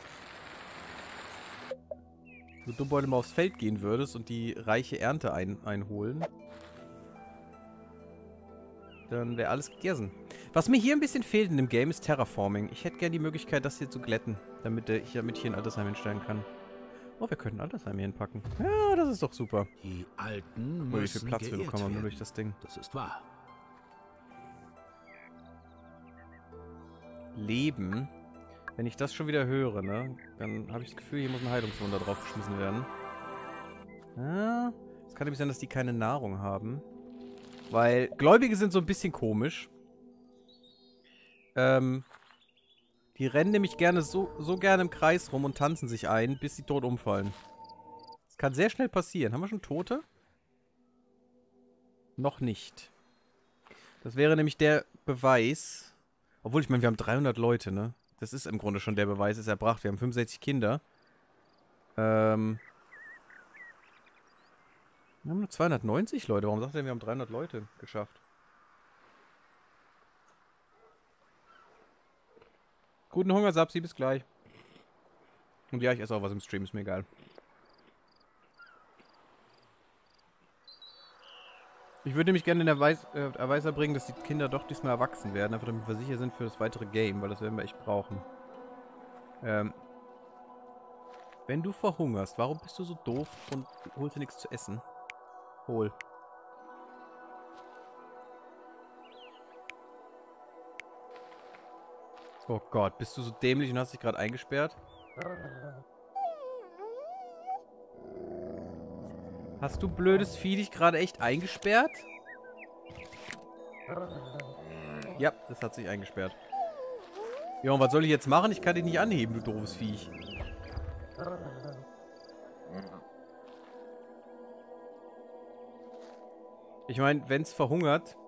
Wenn du Dummbeute mal aufs Feld gehen würdest und die reiche Ernte ein einholen, dann wäre alles gegessen. Was mir hier ein bisschen fehlt in dem Game ist Terraforming. Ich hätte gerne die Möglichkeit, das hier zu glätten, damit ich damit hier ein Altersheim hinstellen kann. Oh, wir können ein Altersheim hier hinpacken. Ja, das ist doch super. Die Alten müssen wie viel Platz wir bekommen nur durch das Ding. Das ist wahr. Leben. Wenn ich das schon wieder höre, ne, dann habe ich das Gefühl, hier muss ein Heilungswunder draufgeschmissen werden. Ja, es kann nämlich sein, dass die keine Nahrung haben. Weil Gläubige sind so ein bisschen komisch. Ähm, die rennen nämlich gerne so, so gerne im Kreis rum und tanzen sich ein, bis sie tot umfallen. Das kann sehr schnell passieren. Haben wir schon Tote? Noch nicht. Das wäre nämlich der Beweis. Obwohl, ich meine, wir haben dreihundert Leute, ne? Das ist im Grunde schon der Beweis, ist erbracht. Wir haben fünfundsechzig Kinder. Ähm... Wir haben nur zweihundertneunzig Leute. Warum sagt ihr denn, wir haben dreihundert Leute geschafft? Guten Hunger, Sapsi, bis gleich. Und ja, ich esse auch was im Stream, ist mir egal. Ich würde nämlich gerne den Erweis, äh, Erweiser bringen, dass die Kinder doch diesmal erwachsen werden. Einfach damit wir sicher sind für das weitere Game, weil das werden wir echt brauchen. Ähm... Wenn du verhungerst, warum bist du so doof und holst dir nichts zu essen? Hol. Oh Gott, bist du so dämlich und hast dich gerade eingesperrt? Hast du blödes Vieh dich gerade echt eingesperrt? Ja, das hat sich eingesperrt. Ja, und was soll ich jetzt machen? Ich kann dich nicht anheben, du doofes Viech. Ich meine, wenn es verhungert...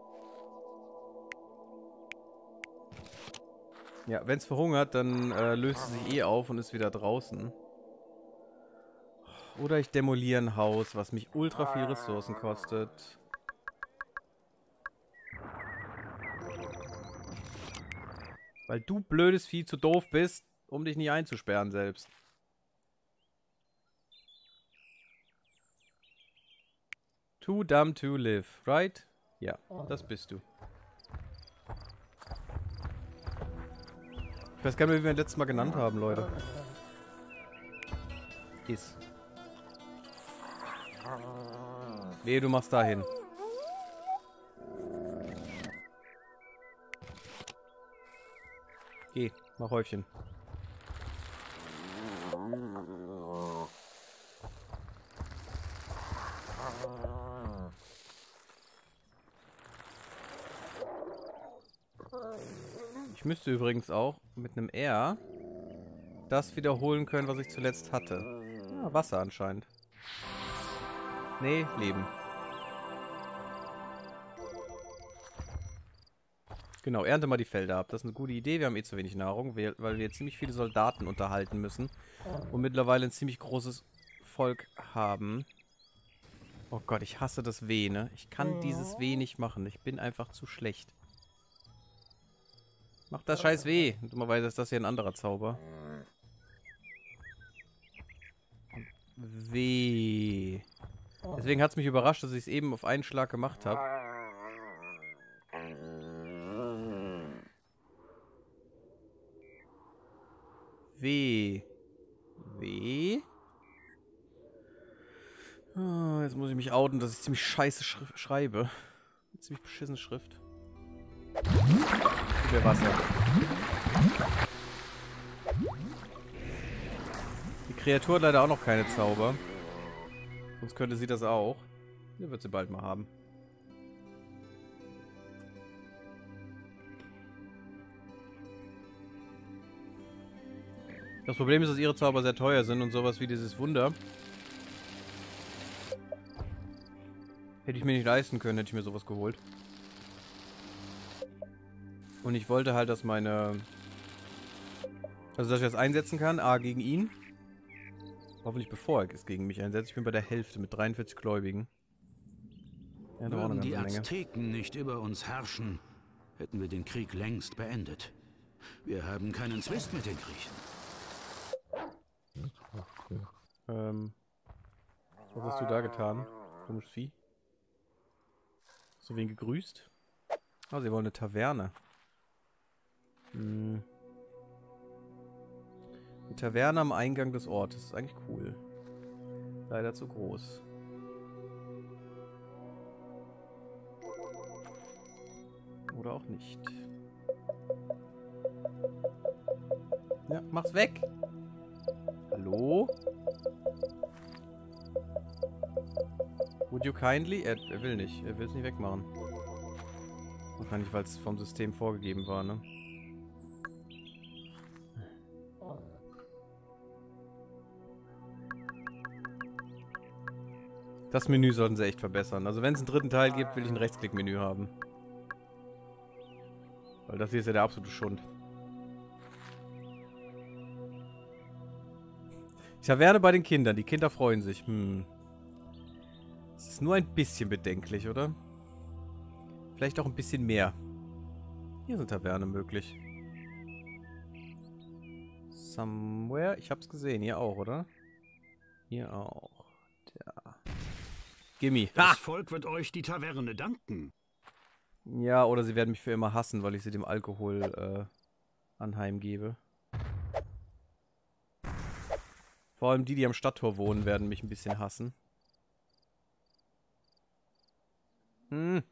Ja, wenn es verhungert, dann äh, löst es sich eh auf und ist wieder draußen. Oder ich demoliere ein Haus, was mich ultra viel Ressourcen kostet. Weil du blödes Vieh zu doof bist, um dich nie einzusperren selbst. Too dumb to live, right? Ja, das bist du. Ich weiß gar nicht, wie wir das letzte Mal genannt haben, Leute. Is. Nee, du machst dahin. Geh, mach Häufchen. Müsste übrigens auch mit einem R das wiederholen können, was ich zuletzt hatte. Ah, Wasser anscheinend. Nee, Leben. Genau, ernte mal die Felder ab. Das ist eine gute Idee. Wir haben eh zu wenig Nahrung, weil wir jetzt ziemlich viele Soldaten unterhalten müssen und mittlerweile ein ziemlich großes Volk haben. Oh Gott, ich hasse das W, ne? Ich kann dieses W nicht machen. Ich bin einfach zu schlecht. Macht das scheiß weh. Dummerweise ist das hier ein anderer Zauber. Weh. Es Deswegen hat es mich überrascht, dass ich es eben auf einen Schlag gemacht habe. Weh. Weh. Oh, jetzt muss ich mich outen, dass ich ziemlich scheiße schri- schreibe. Ziemlich beschissene Schrift. Gib mir Wasser. Die Kreatur hat leider auch noch keine Zauber. Sonst könnte sie das auch. Die wird sie bald mal haben. Das Problem ist, dass ihre Zauber sehr teuer sind und sowas wie dieses Wunder hätte ich mir nicht leisten können, hätte ich mir sowas geholt. Und ich wollte halt, dass meine... Also, dass ich das einsetzen kann. A, gegen ihn. Hoffentlich bevor er es gegen mich einsetzt. Ich bin bei der Hälfte mit dreiundvierzig Gläubigen. Ja, würden die Azteken nicht über uns herrschen, hätten wir den Krieg längst beendet. Wir haben keinen Zwist mit den Griechen. Ähm, was hast du da getan? Komisches Vieh. Hast du wen gegrüßt? Oh, sie wollen eine Taverne. Hm. Die Taverne am Eingang des Ortes. Ist eigentlich cool. Leider zu groß. Oder auch nicht. Ja, mach's weg! Hallo? Would you kindly? Er, er will nicht. Er will es nicht wegmachen. Wahrscheinlich, weil es vom System vorgegeben war, ne? Das Menü sollten sie echt verbessern. Also wenn es einen dritten Teil gibt, will ich ein Rechtsklick-Menü haben. Weil das hier ist ja der absolute Schund. Ich erwähne bei den Kindern. Die Kinder freuen sich. Hm. Das ist nur ein bisschen bedenklich, oder? Vielleicht auch ein bisschen mehr. Hier sind Tavernen möglich. Somewhere. Ich hab's gesehen. Hier auch, oder? Hier auch. Ja. Gimme. Das ha! Volk wird euch die Taverne danken. Ja, oder sie werden mich für immer hassen, weil ich sie dem Alkohol äh, anheimgebe. Vor allem die, die am Stadttor wohnen, werden mich ein bisschen hassen. Hm.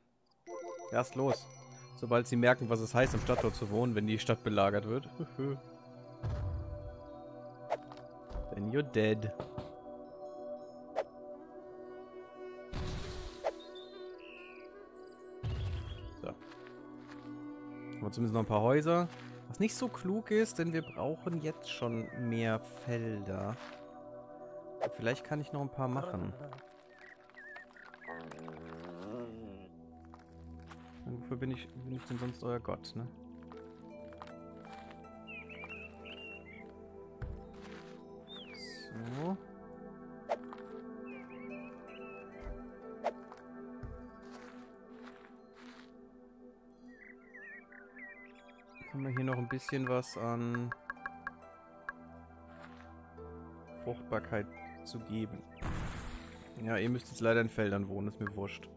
Erst los. Sobald sie merken, was es heißt, am Stadttor zu wohnen, wenn die Stadt belagert wird. Then you're dead. Zumindest noch ein paar Häuser. Was nicht so klug ist, denn wir brauchen jetzt schon mehr Felder. Vielleicht kann ich noch ein paar machen. Wofür bin ich, bin ich denn sonst euer Gott, ne? So. Haben wir hier noch ein bisschen was an Fruchtbarkeit zu geben. Ja, ihr müsst jetzt leider in Feldern wohnen, ist mir wurscht.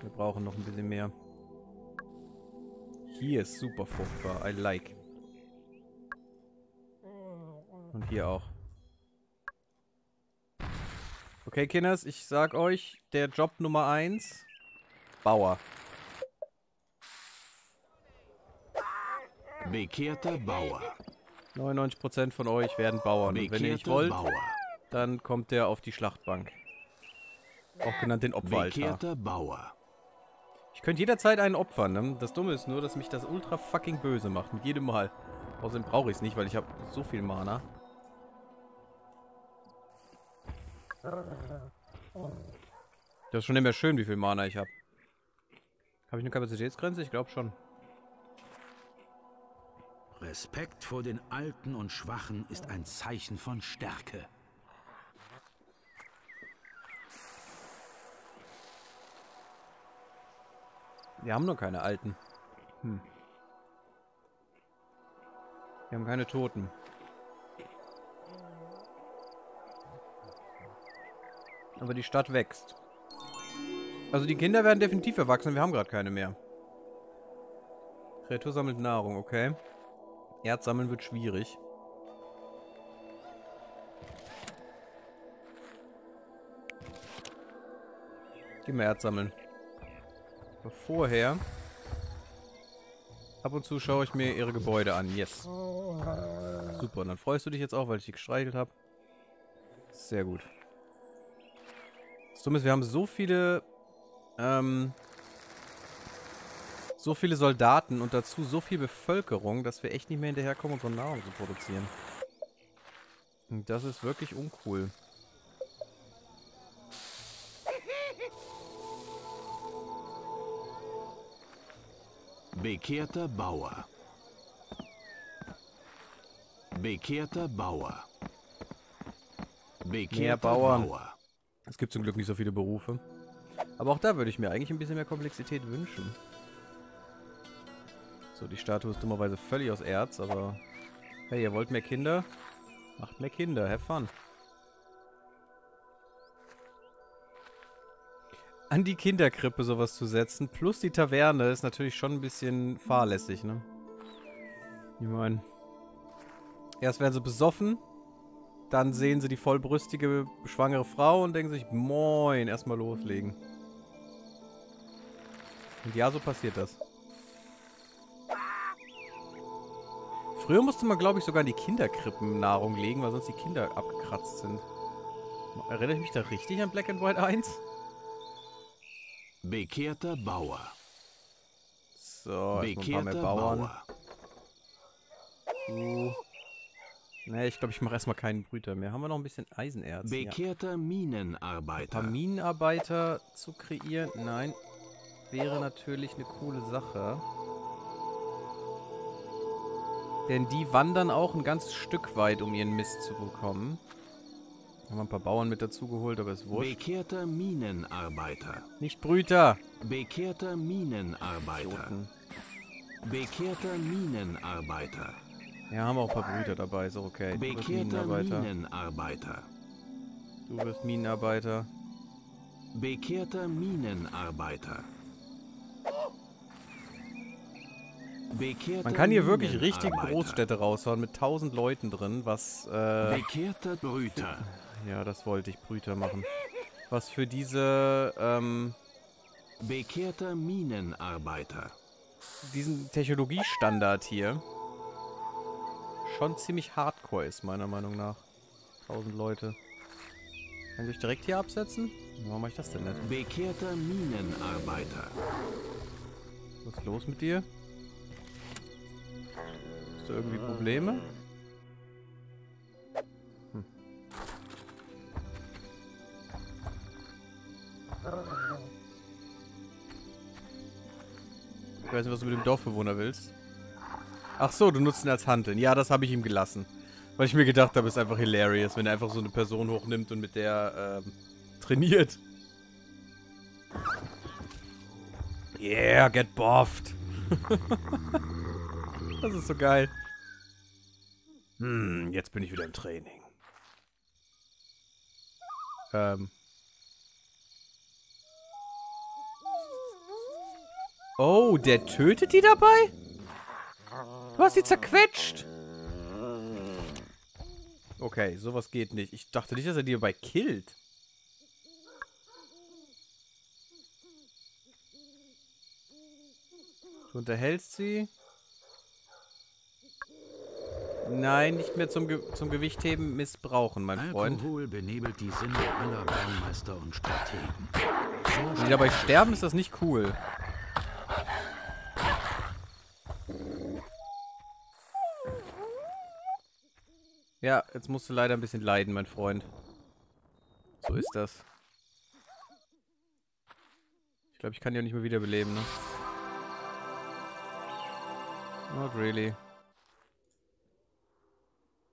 Wir brauchen noch ein bisschen mehr. Hier ist super fruchtbar, I like. Und hier auch. Okay, Kinders, ich sag euch, der Job Nummer eins, Bauer. Bekehrter Bauer. neunundneunzig Prozent von euch werden Bauern. Und wenn ihr nicht wollt, Bauer, dann kommt der auf die Schlachtbank. Auch genannt den Opferaltar. Bekehrter Bauer. Ich könnte jederzeit einen opfern, ne? Das Dumme ist nur, dass mich das ultra fucking böse macht. Mit jedem Mal. Außerdem brauche ich es nicht, weil ich habe so viel Mana. Das ist schon immer schön, wie viel Mana ich habe. Habe ich eine Kapazitätsgrenze? Ich glaube schon. Respekt vor den Alten und Schwachen ist ein Zeichen von Stärke. Wir haben nur keine Alten. Hm. Wir haben keine Toten. Aber die Stadt wächst. Also die Kinder werden definitiv erwachsen. Wir haben gerade keine mehr. Kreatur sammelt Nahrung, okay. Erz sammeln wird schwierig. Geh mal Erz sammeln. Aber vorher... Ab und zu schaue ich mir ihre Gebäude an. Yes. Super, und dann freust du dich jetzt auch, weil ich die gestreichelt habe. Sehr gut. Das Dumme ist, wir haben so viele... Ähm, so viele Soldaten und dazu so viel Bevölkerung, dass wir echt nicht mehr hinterherkommen, unsere Nahrung zu produzieren. Und das ist wirklich uncool. Bekehrter Bauer. Bekehrter Bauer. Bekehrter Bauer. Es gibt zum Glück nicht so viele Berufe. Aber auch da würde ich mir eigentlich ein bisschen mehr Komplexität wünschen. So, die Statue ist dummerweise völlig aus Erz, aber... Hey, ihr wollt mehr Kinder? Macht mehr Kinder, have fun. An die Kinderkrippe sowas zu setzen, plus die Taverne, ist natürlich schon ein bisschen fahrlässig, ne? Ich meine, erst werden sie besoffen, dann sehen sie die vollbrüstige, schwangere Frau und denken sich, moin, erstmal loslegen. Und ja, so passiert das. Früher musste man, glaube ich, sogar in die Kinderkrippen Nahrung legen, weil sonst die Kinder abgekratzt sind. Erinnere ich mich da richtig an Black and White eins? Bekehrter Bauer. So, Bekehrter ein paar mehr Bauern. Bauer. Uh. Ne, ich glaube, ich mache erstmal keinen Brüter mehr. Haben wir noch ein bisschen Eisenerz? Bekehrter ja. Minenarbeiter. Ein paar Minenarbeiter zu kreieren? Nein. Wäre natürlich eine coole Sache. Denn die wandern auch ein ganzes Stück weit, um ihren Mist zu bekommen. Haben wir ein paar Bauern mit dazu geholt, aber es wurde. Bekehrter Minenarbeiter. Nicht Brüter. Bekehrter Minenarbeiter. Bekehrter Minenarbeiter. Ja, haben wir auch ein paar Brüter dabei, ist auch okay. Bekehrter Minenarbeiter. Du wirst Minenarbeiter. Bekehrter Minenarbeiter. Bekehrter Man kann hier wirklich richtig Großstädte raushauen mit tausend Leuten drin, was... Äh, Bekehrter Brüter. Ja, das wollte ich, Brüter machen. Was für diese... Ähm, Bekehrter Minenarbeiter. Diesen Technologiestandard hier schon ziemlich hardcore ist, meiner Meinung nach. tausend Leute. Kann ich euch direkt hier absetzen? Warum mache ich das denn nicht? Bekehrter Minenarbeiter. Was ist los mit dir? Hast du irgendwie Probleme? Hm. Ich weiß nicht, was du mit dem Dorfbewohner willst. Ach so, du nutzt ihn als Hanteln. Ja, das habe ich ihm gelassen. Weil ich mir gedacht habe, ist einfach hilarious, wenn er einfach so eine Person hochnimmt und mit der ähm, trainiert. Yeah, get buffed. Das ist so geil. Hm, jetzt bin ich wieder im Training. Ähm. Oh, der tötet die dabei? Du hast die zerquetscht. Okay, sowas geht nicht. Ich dachte nicht, dass er die dabei killt. Du unterhältst sie. Nein, nicht mehr zum, Ge zum Gewichtheben missbrauchen, mein Freund. Alkohol benebelt die Sinne aller Baumeister und Strategen. Wenn die dabei sterben, ist das nicht cool. Ja, jetzt musst du leider ein bisschen leiden, mein Freund. So ist das. Ich glaube, ich kann die auch nicht mehr wiederbeleben, ne? Not really.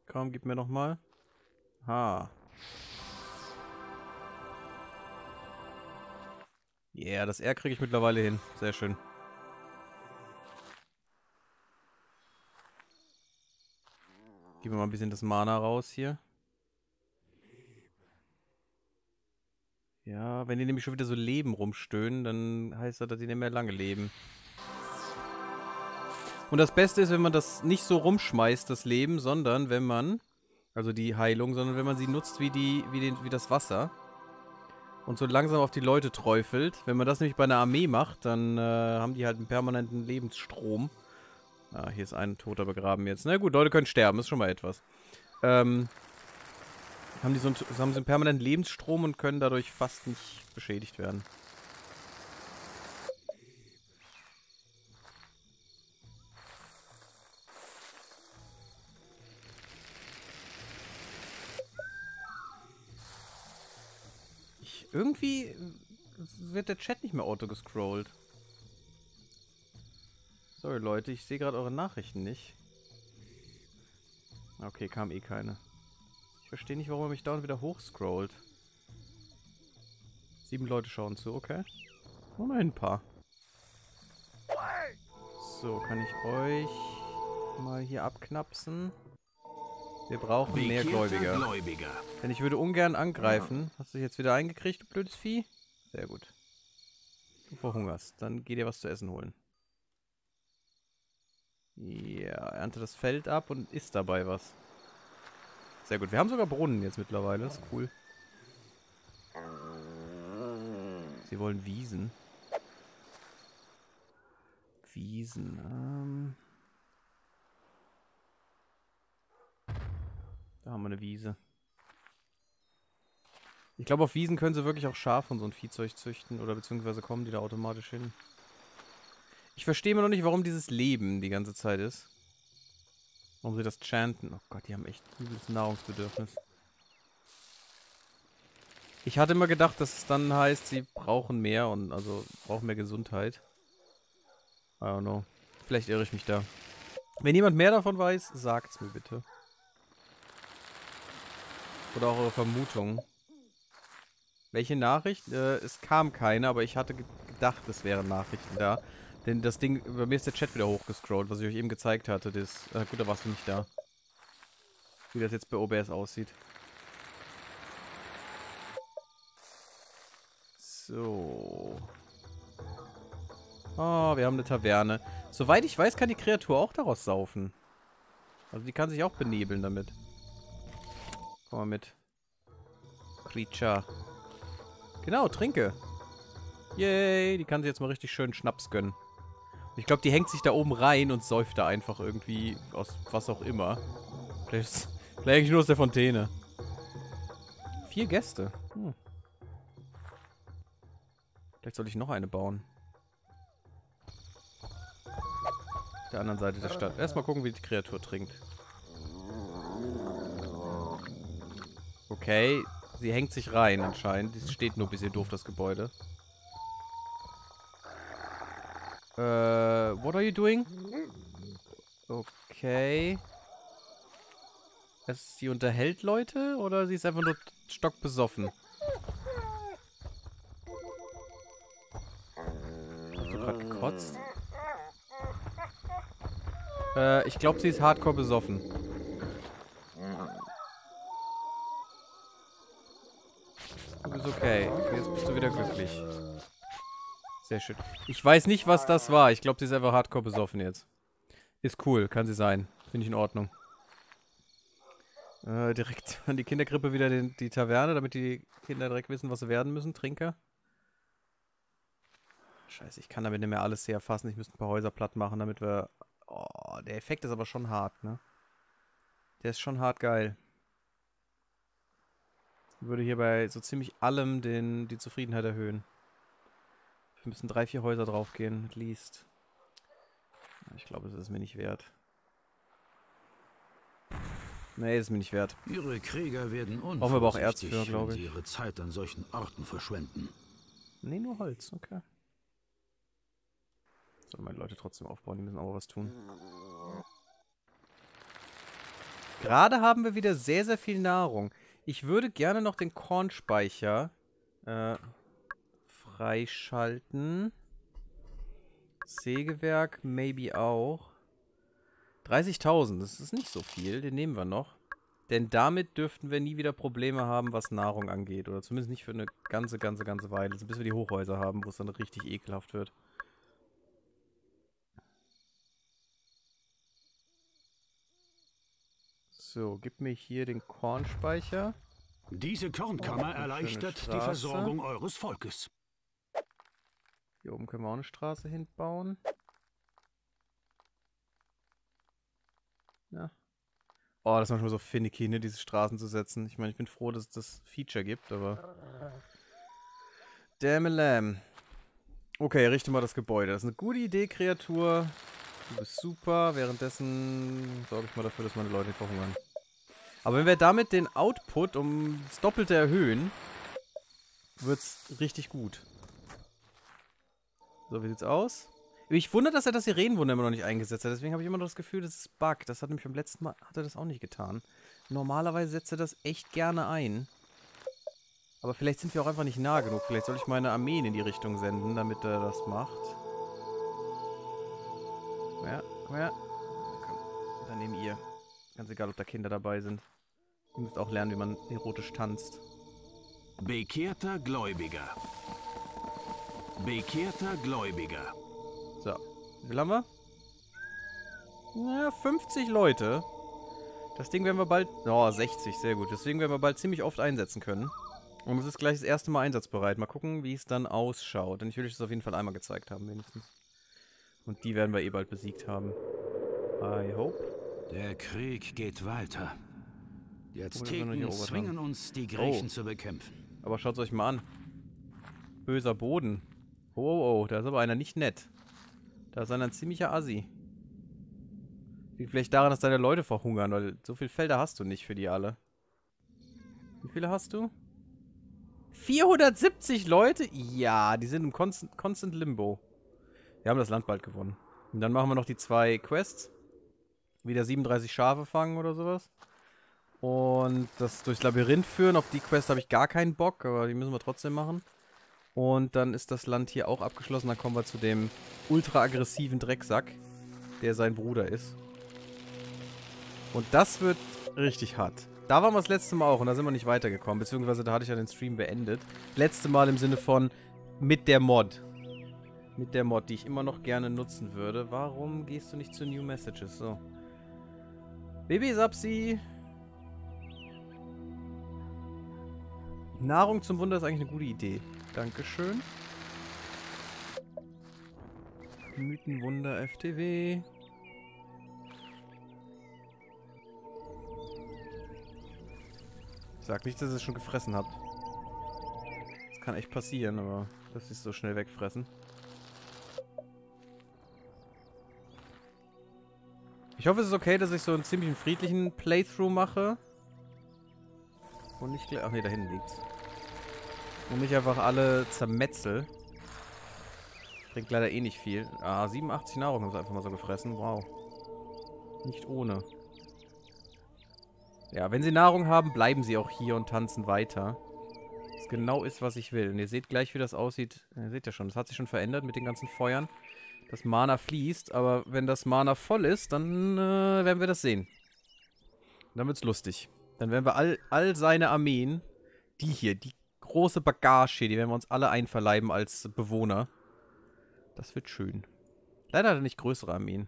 Komm, gib mir nochmal. Ha. Ja, yeah, das R kriege ich mittlerweile hin. Sehr schön. Gib mir mal ein bisschen das Mana raus hier. Ja, wenn die nämlich schon wieder so Leben rumstöhnen, dann heißt das, dass die nicht mehr lange leben. Und das Beste ist, wenn man das nicht so rumschmeißt, das Leben, sondern wenn man, also die Heilung, sondern wenn man sie nutzt wie, die, wie, den, wie das Wasser und so langsam auf die Leute träufelt. Wenn man das nämlich bei einer Armee macht, dann äh, haben die halt einen permanenten Lebensstrom. Ah, hier ist ein Toter begraben jetzt. Na gut, Leute können sterben, ist schon mal etwas. Ähm... Haben die so einen, haben sie einen permanenten Lebensstrom und können dadurch fast nicht beschädigt werden. Ich, irgendwie wird der Chat nicht mehr autogescrollt. Sorry Leute, ich sehe gerade eure Nachrichten nicht. Okay, kam eh keine. Ich verstehe nicht, warum er mich dauernd wieder hochscrollt. Sieben Leute schauen zu, okay. Nur ein paar. So, kann ich euch mal hier abknapsen? Wir brauchen mehr Gläubiger. Gläubiger. Denn ich würde ungern angreifen. Hast du dich jetzt wieder eingekriegt, du blödes Vieh? Sehr gut. Du verhungerst. Dann geh dir was zu essen holen. Ja, ernte das Feld ab und isst dabei was. Sehr gut. Wir haben sogar Brunnen jetzt mittlerweile. Das ist cool. Sie wollen Wiesen. Wiesen. Ähm da haben wir eine Wiese. Ich glaube, auf Wiesen können sie wirklich auch Schafe und so ein Viehzeug züchten. Oder beziehungsweise kommen die da automatisch hin. Ich verstehe immer noch nicht, warum dieses Leben die ganze Zeit ist. Warum sie das chanten? Oh Gott, die haben echt übles Nahrungsbedürfnis. Ich hatte immer gedacht, dass es dann heißt, sie brauchen mehr und also brauchen mehr Gesundheit. I don't know. Vielleicht irre ich mich da. Wenn jemand mehr davon weiß, sagt's mir bitte. Oder auch eure Vermutungen. Welche Nachricht? Äh, es kam keine, aber ich hatte gedacht, es wären Nachrichten da. Denn das Ding, bei mir ist der Chat wieder hochgescrollt, was ich euch eben gezeigt hatte. Das, äh, gut, da warst du nicht da. Wie das jetzt bei O B S aussieht. So. Ah, wir haben eine Taverne. Soweit ich weiß, kann die Kreatur auch daraus saufen. Also die kann sich auch benebeln damit. Komm mal mit. Creature. Genau, trinke. Yay, die kann sich jetzt mal richtig schön Schnaps gönnen. Ich glaube, die hängt sich da oben rein und säuft da einfach irgendwie aus was auch immer. Vielleicht, vielleicht eigentlich nur aus der Fontäne. Vier Gäste. Hm. Vielleicht soll ich noch eine bauen. Auf der anderen Seite der Stadt. Erstmal gucken, wie die Kreatur trinkt. Okay, sie hängt sich rein anscheinend. Es steht nur ein bisschen doof, das Gebäude. Uh, what are you doing? Okay. Ist sie unterhält Leute oder sie ist einfach nur stockbesoffen? Hast du gerade gekotzt? Uh, ich glaube, sie ist hardcore besoffen. Du bist okay. Jetzt bist du wieder glücklich. Sehr schön. Ich weiß nicht, was das war. Ich glaube, sie ist einfach hardcore besoffen jetzt. Ist cool, kann sie sein. Finde ich in Ordnung. Äh, direkt an die Kinderkrippe wieder den, die Taverne, damit die Kinder direkt wissen, was sie werden müssen. Trinker. Scheiße, ich kann damit nicht mehr alles hier erfassen. Ich müsste ein paar Häuser platt machen, damit wir... Oh, der Effekt ist aber schon hart, ne? Der ist schon hart geil. Ich würde hier bei so ziemlich allem den, die Zufriedenheit erhöhen. Wir müssen drei, vier Häuser drauf gehen, at least. Ich glaube, es ist mir nicht wert. Nee, es ist mir nicht wert. Ihre Krieger werden unvorsichtig, wenn sie ihre Zeit an solchen Orten verschwenden. Nee, nur Holz, okay. Sollen meine Leute trotzdem aufbauen, die müssen auch was tun. Gerade haben wir wieder sehr, sehr viel Nahrung. Ich würde gerne noch den Kornspeicher... Äh... freischalten. Sägewerk, maybe auch. dreißigtausend, das ist nicht so viel, den nehmen wir noch. Denn damit dürften wir nie wieder Probleme haben, was Nahrung angeht. Oder zumindest nicht für eine ganze, ganze, ganze Weile. Also bis wir die Hochhäuser haben, wo es dann richtig ekelhaft wird. So, gib mir hier den Kornspeicher. Diese Kornkammer erleichtert die Versorgung eures Volkes. Hier oben können wir auch eine Straße hinbauen. Ja. Oh, das ist manchmal so finicky, ne, diese Straßen zu setzen. Ich meine, ich bin froh, dass es das Feature gibt, aber... Damn lamb. Okay, richte mal das Gebäude. Das ist eine gute Idee, Kreatur. Du bist super. Währenddessen sorge ich mal dafür, dass meine Leute nicht verhungern. Aber wenn wir damit den Output um das Doppelte erhöhen, wird's richtig gut. So, wie sieht's aus? Ich wundere, dass er das Sirenenwunder immer noch nicht eingesetzt hat. Deswegen habe ich immer noch das Gefühl, das ist Bug. Das hat nämlich beim letzten Mal, hat er das auch nicht getan. Normalerweise setzt er das echt gerne ein. Aber vielleicht sind wir auch einfach nicht nah genug. Vielleicht soll ich meine Armeen in die Richtung senden, damit er das macht. Komm her, komm her. Komm, dann nehmt ihr. Ganz egal, ob da Kinder dabei sind. Ihr müsst auch lernen, wie man erotisch tanzt. Bekehrter Gläubiger. Bekehrter Gläubiger. So, wie viel haben wir? Ja, fünfzig Leute. Das Ding werden wir bald... Oh, sechzig, sehr gut. Deswegen werden wir bald ziemlich oft einsetzen können. Und es ist gleich das erste Mal einsatzbereit. Mal gucken, wie es dann ausschaut. Denn ich will euch das auf jeden Fall einmal gezeigt haben, wenigstens. Und die werden wir eh bald besiegt haben. I hope. Der Krieg geht weiter. Die Azteken zwingen uns, die Griechen oh. zu bekämpfen. Aber schaut es euch mal an. Böser Boden. Oh, oh, oh, da ist aber einer nicht nett. Da ist einer ein ziemlicher Assi. Liegt vielleicht daran, dass deine Leute verhungern, weil so viele Felder hast du nicht für die alle. Wie viele hast du? vierhundertsiebzig Leute? Ja, die sind im Constant, Constant Limbo. Wir haben das Land bald gewonnen. Und dann machen wir noch die zwei Quests. Wieder siebenunddreißig Schafe fangen oder sowas. Und das durchs Labyrinth führen. Auf die Quest habe ich gar keinen Bock, aber die müssen wir trotzdem machen. Und dann ist das Land hier auch abgeschlossen. Dann kommen wir zu dem ultra-aggressiven Drecksack, der sein Bruder ist. Und das wird richtig hart. Da waren wir das letzte Mal auch und da sind wir nicht weitergekommen. Beziehungsweise da hatte ich ja den Stream beendet. Letzte Mal im Sinne von mit der Mod. Mit der Mod, die ich immer noch gerne nutzen würde. Warum gehst du nicht zu New Messages? So. Baby Sapsi. Nahrung zum Wunder ist eigentlich eine gute Idee. Dankeschön. Mythenwunder F T W. Sag nicht, dass ihr es schon gefressen habt. Das kann echt passieren, aber dass sie es so schnell wegfressen. Ich hoffe, es ist okay, dass ich so einen ziemlich friedlichen Playthrough mache. Und nicht gleich... Ach ne, da hinten liegt's. Und mich einfach alle zermetzel. Bringt leider eh nicht viel. Ah, siebenundachtzig Nahrung haben sie einfach mal so gefressen. Wow. Nicht ohne. Ja, wenn sie Nahrung haben, bleiben sie auch hier und tanzen weiter. Das genau ist, was ich will. Und ihr seht gleich, wie das aussieht. Ihr seht ja schon, das hat sich schon verändert mit den ganzen Feuern. Das Mana fließt, aber wenn das Mana voll ist, dann äh, werden wir das sehen. Und dann wird's lustig. Dann werden wir all, all seine Armeen, die hier, die große Bagage hier, die werden wir uns alle einverleiben als Bewohner. Das wird schön. Leider hat er nicht größere Armeen.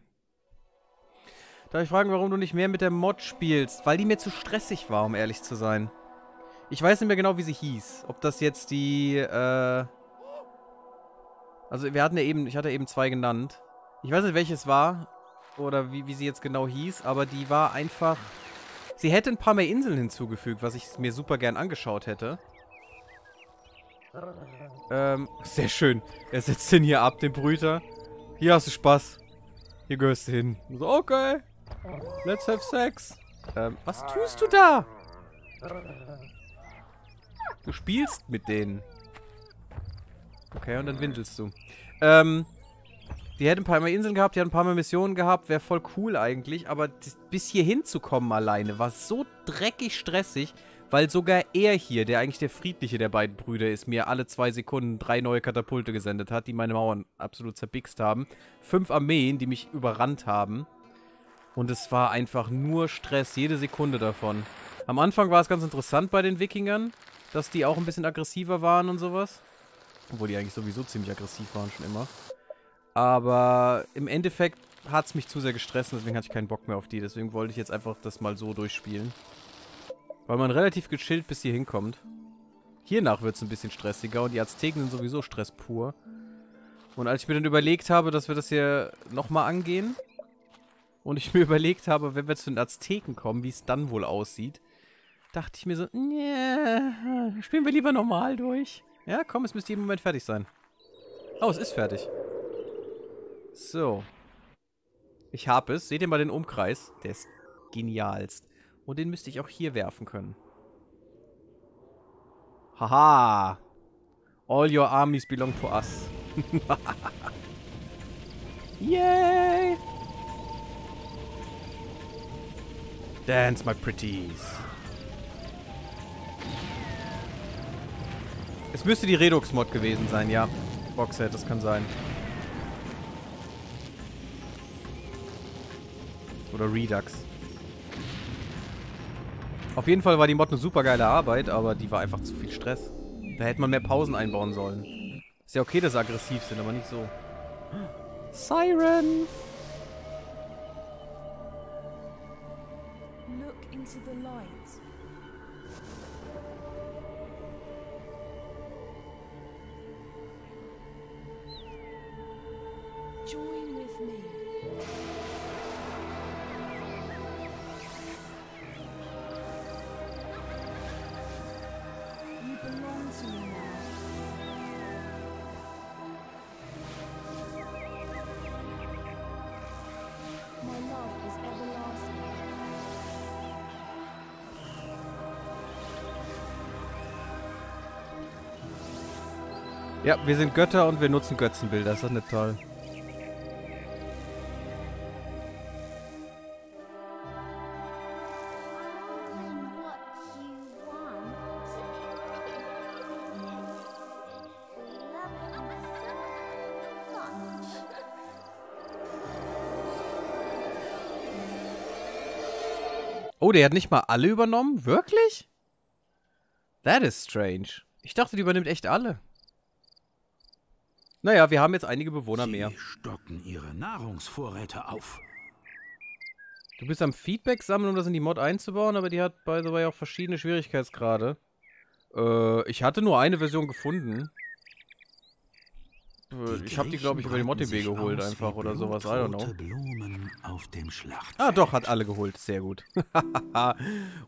Darf ich fragen, warum du nicht mehr mit der Mod spielst? Weil die mir zu stressig war, um ehrlich zu sein. Ich weiß nicht mehr genau, wie sie hieß. Ob das jetzt die, äh... Also wir hatten ja eben, ich hatte eben zwei genannt. Ich weiß nicht, welches war oder wie, wie sie jetzt genau hieß, aber die war einfach... Sie hätte ein paar mehr Inseln hinzugefügt, was ich mir super gern angeschaut hätte. Ähm, sehr schön. Er setzt den hier ab, den Brüter. Hier hast du Spaß. Hier gehörst du hin. So, okay. Let's have sex. Ähm, was tust du da? Du spielst mit denen. Okay, und dann windelst du. Ähm, die hätten ein paar mehr Inseln gehabt, die hätten ein paar mehr Missionen gehabt. Wäre voll cool eigentlich, aber bis hier hinzukommen alleine war so dreckig stressig. Weil sogar er hier, der eigentlich der friedliche der beiden Brüder ist, mir alle zwei Sekunden drei neue Katapulte gesendet hat, die meine Mauern absolut zerbixt haben. Fünf Armeen, die mich überrannt haben. Und es war einfach nur Stress, jede Sekunde davon. Am Anfang war es ganz interessant bei den Wikingern, dass die auch ein bisschen aggressiver waren und sowas. Obwohl die eigentlich sowieso ziemlich aggressiv waren schon immer. Aber im Endeffekt hat es mich zu sehr gestresst, deswegen hatte ich keinen Bock mehr auf die. Deswegen wollte ich jetzt einfach das mal so durchspielen. Weil man relativ gechillt bis hier hinkommt. Hiernach wird es ein bisschen stressiger und die Azteken sind sowieso Stress pur. Und als ich mir dann überlegt habe, dass wir das hier nochmal angehen und ich mir überlegt habe, wenn wir zu den Azteken kommen, wie es dann wohl aussieht, dachte ich mir so, nee, spielen wir lieber normal durch. Ja, komm, es müsste jeden Moment fertig sein. Oh, es ist fertig. So. Ich habe es. Seht ihr mal den Umkreis? Der ist genialst. Und den müsste ich auch hier werfen können. Haha. All your armies belong to us. Yay! Dance, my pretties. Es müsste die Redux-Mod gewesen sein, ja. Boxhead, das kann sein. Oder Redux. Auf jeden Fall war die Mod eine super geile Arbeit, aber die war einfach zu viel Stress. Da hätte man mehr Pausen einbauen sollen. Ist ja okay, dass sie aggressiv sind, aber nicht so. Siren! Look into the light. Join with me. Ja, wir sind Götter und wir nutzen Götzenbilder. Ist das nicht toll? Oh, der hat nicht mal alle übernommen? Wirklich? That is strange. Ich dachte, die übernimmt echt alle. Naja, wir haben jetzt einige Bewohner mehr. Sie stocken ihre Nahrungsvorräte auf. Du bist am Feedback sammeln, um das in die Mod einzubauen, aber die hat, by the way, auch verschiedene Schwierigkeitsgrade. Äh, ich hatte nur eine Version gefunden. Die ich habe die, glaube ich, über die Mod-D B geholt einfach oder sowas. I don't know. Auf dem ah, doch, hat alle geholt. Sehr gut.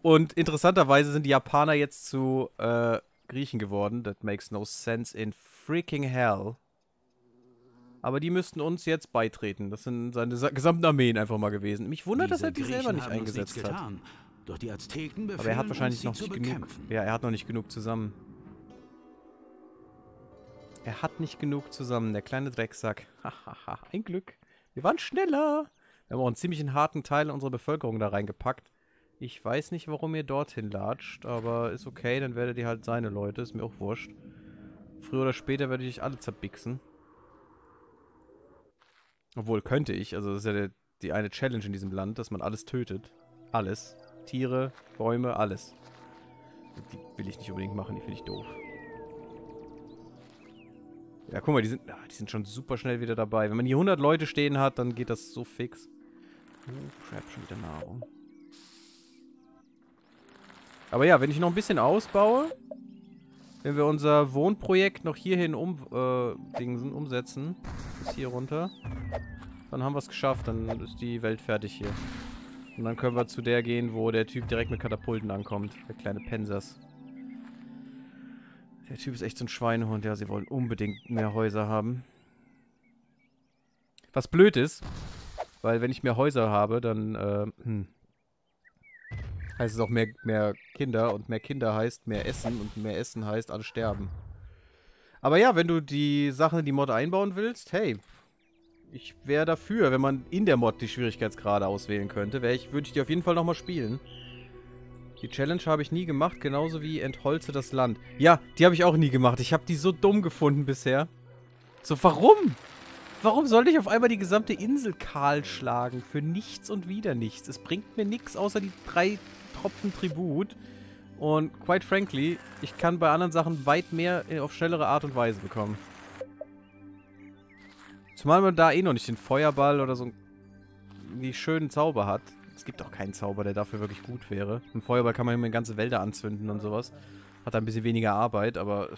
Und interessanterweise sind die Japaner jetzt zu äh, Griechen geworden. That makes no sense in freaking hell. Aber die müssten uns jetzt beitreten. Das sind seine gesamten Armeen einfach mal gewesen. Mich wundert, dass er die selber nicht eingesetzt hat. Doch die Azteken, aber er hat wahrscheinlich noch nicht genug. Ja, er hat noch nicht genug zusammen. Er hat nicht genug zusammen, der kleine Drecksack. Hahaha, ein Glück. Wir waren schneller. Wir haben auch einen ziemlich harten Teil unserer Bevölkerung da reingepackt. Ich weiß nicht, warum ihr dorthin latscht, aber ist okay, dann werdet ihr halt seine Leute. Ist mir auch wurscht. Früher oder später werde ich euch alle zerbixen. Obwohl, könnte ich. Also das ist ja der, die eine Challenge in diesem Land, dass man alles tötet. Alles. Tiere, Bäume, alles. Die will ich nicht unbedingt machen, die finde ich doof. Ja, guck mal, die sind, die sind schon super schnell wieder dabei. Wenn man hier hundert Leute stehen hat, dann geht das so fix. Oh, crap, schon wieder Nahrung. Aber ja, wenn ich noch ein bisschen ausbaue, wenn wir unser Wohnprojekt noch hierhin um, äh, Dingsen, umsetzen, bis hier runter, dann haben wir es geschafft, dann ist die Welt fertig hier. Und dann können wir zu der gehen, wo der Typ direkt mit Katapulten ankommt, der kleine Pensers. Der Typ ist echt so ein Schweinehund. Ja, sie wollen unbedingt mehr Häuser haben. Was blöd ist, weil wenn ich mehr Häuser habe, dann äh, hm, heißt es auch mehr, mehr Kinder. Und mehr Kinder heißt mehr Essen. Und mehr Essen heißt, alle sterben. Aber ja, wenn du die Sachen in die Mod einbauen willst, hey, ich wäre dafür, wenn man in der Mod die Schwierigkeitsgrade auswählen könnte, wäre ich, würde ich die auf jeden Fall nochmal spielen. Die Challenge habe ich nie gemacht, genauso wie Entholze das Land. Ja, die habe ich auch nie gemacht. Ich habe die so dumm gefunden bisher. So, warum? Warum sollte ich auf einmal die gesamte Insel kahl schlagen? Für nichts und wieder nichts. Es bringt mir nichts, außer die drei Tropfen Tribut. Und quite frankly, ich kann bei anderen Sachen weit mehr auf schnellere Art und Weise bekommen. Zumal man da eh noch nicht den Feuerball oder so einen schönen Zauber hat. Es gibt auch keinen Zauber, der dafür wirklich gut wäre. Mit dem Feuerball kann man immer ganze Wälder anzünden und sowas. Hat da ein bisschen weniger Arbeit, aber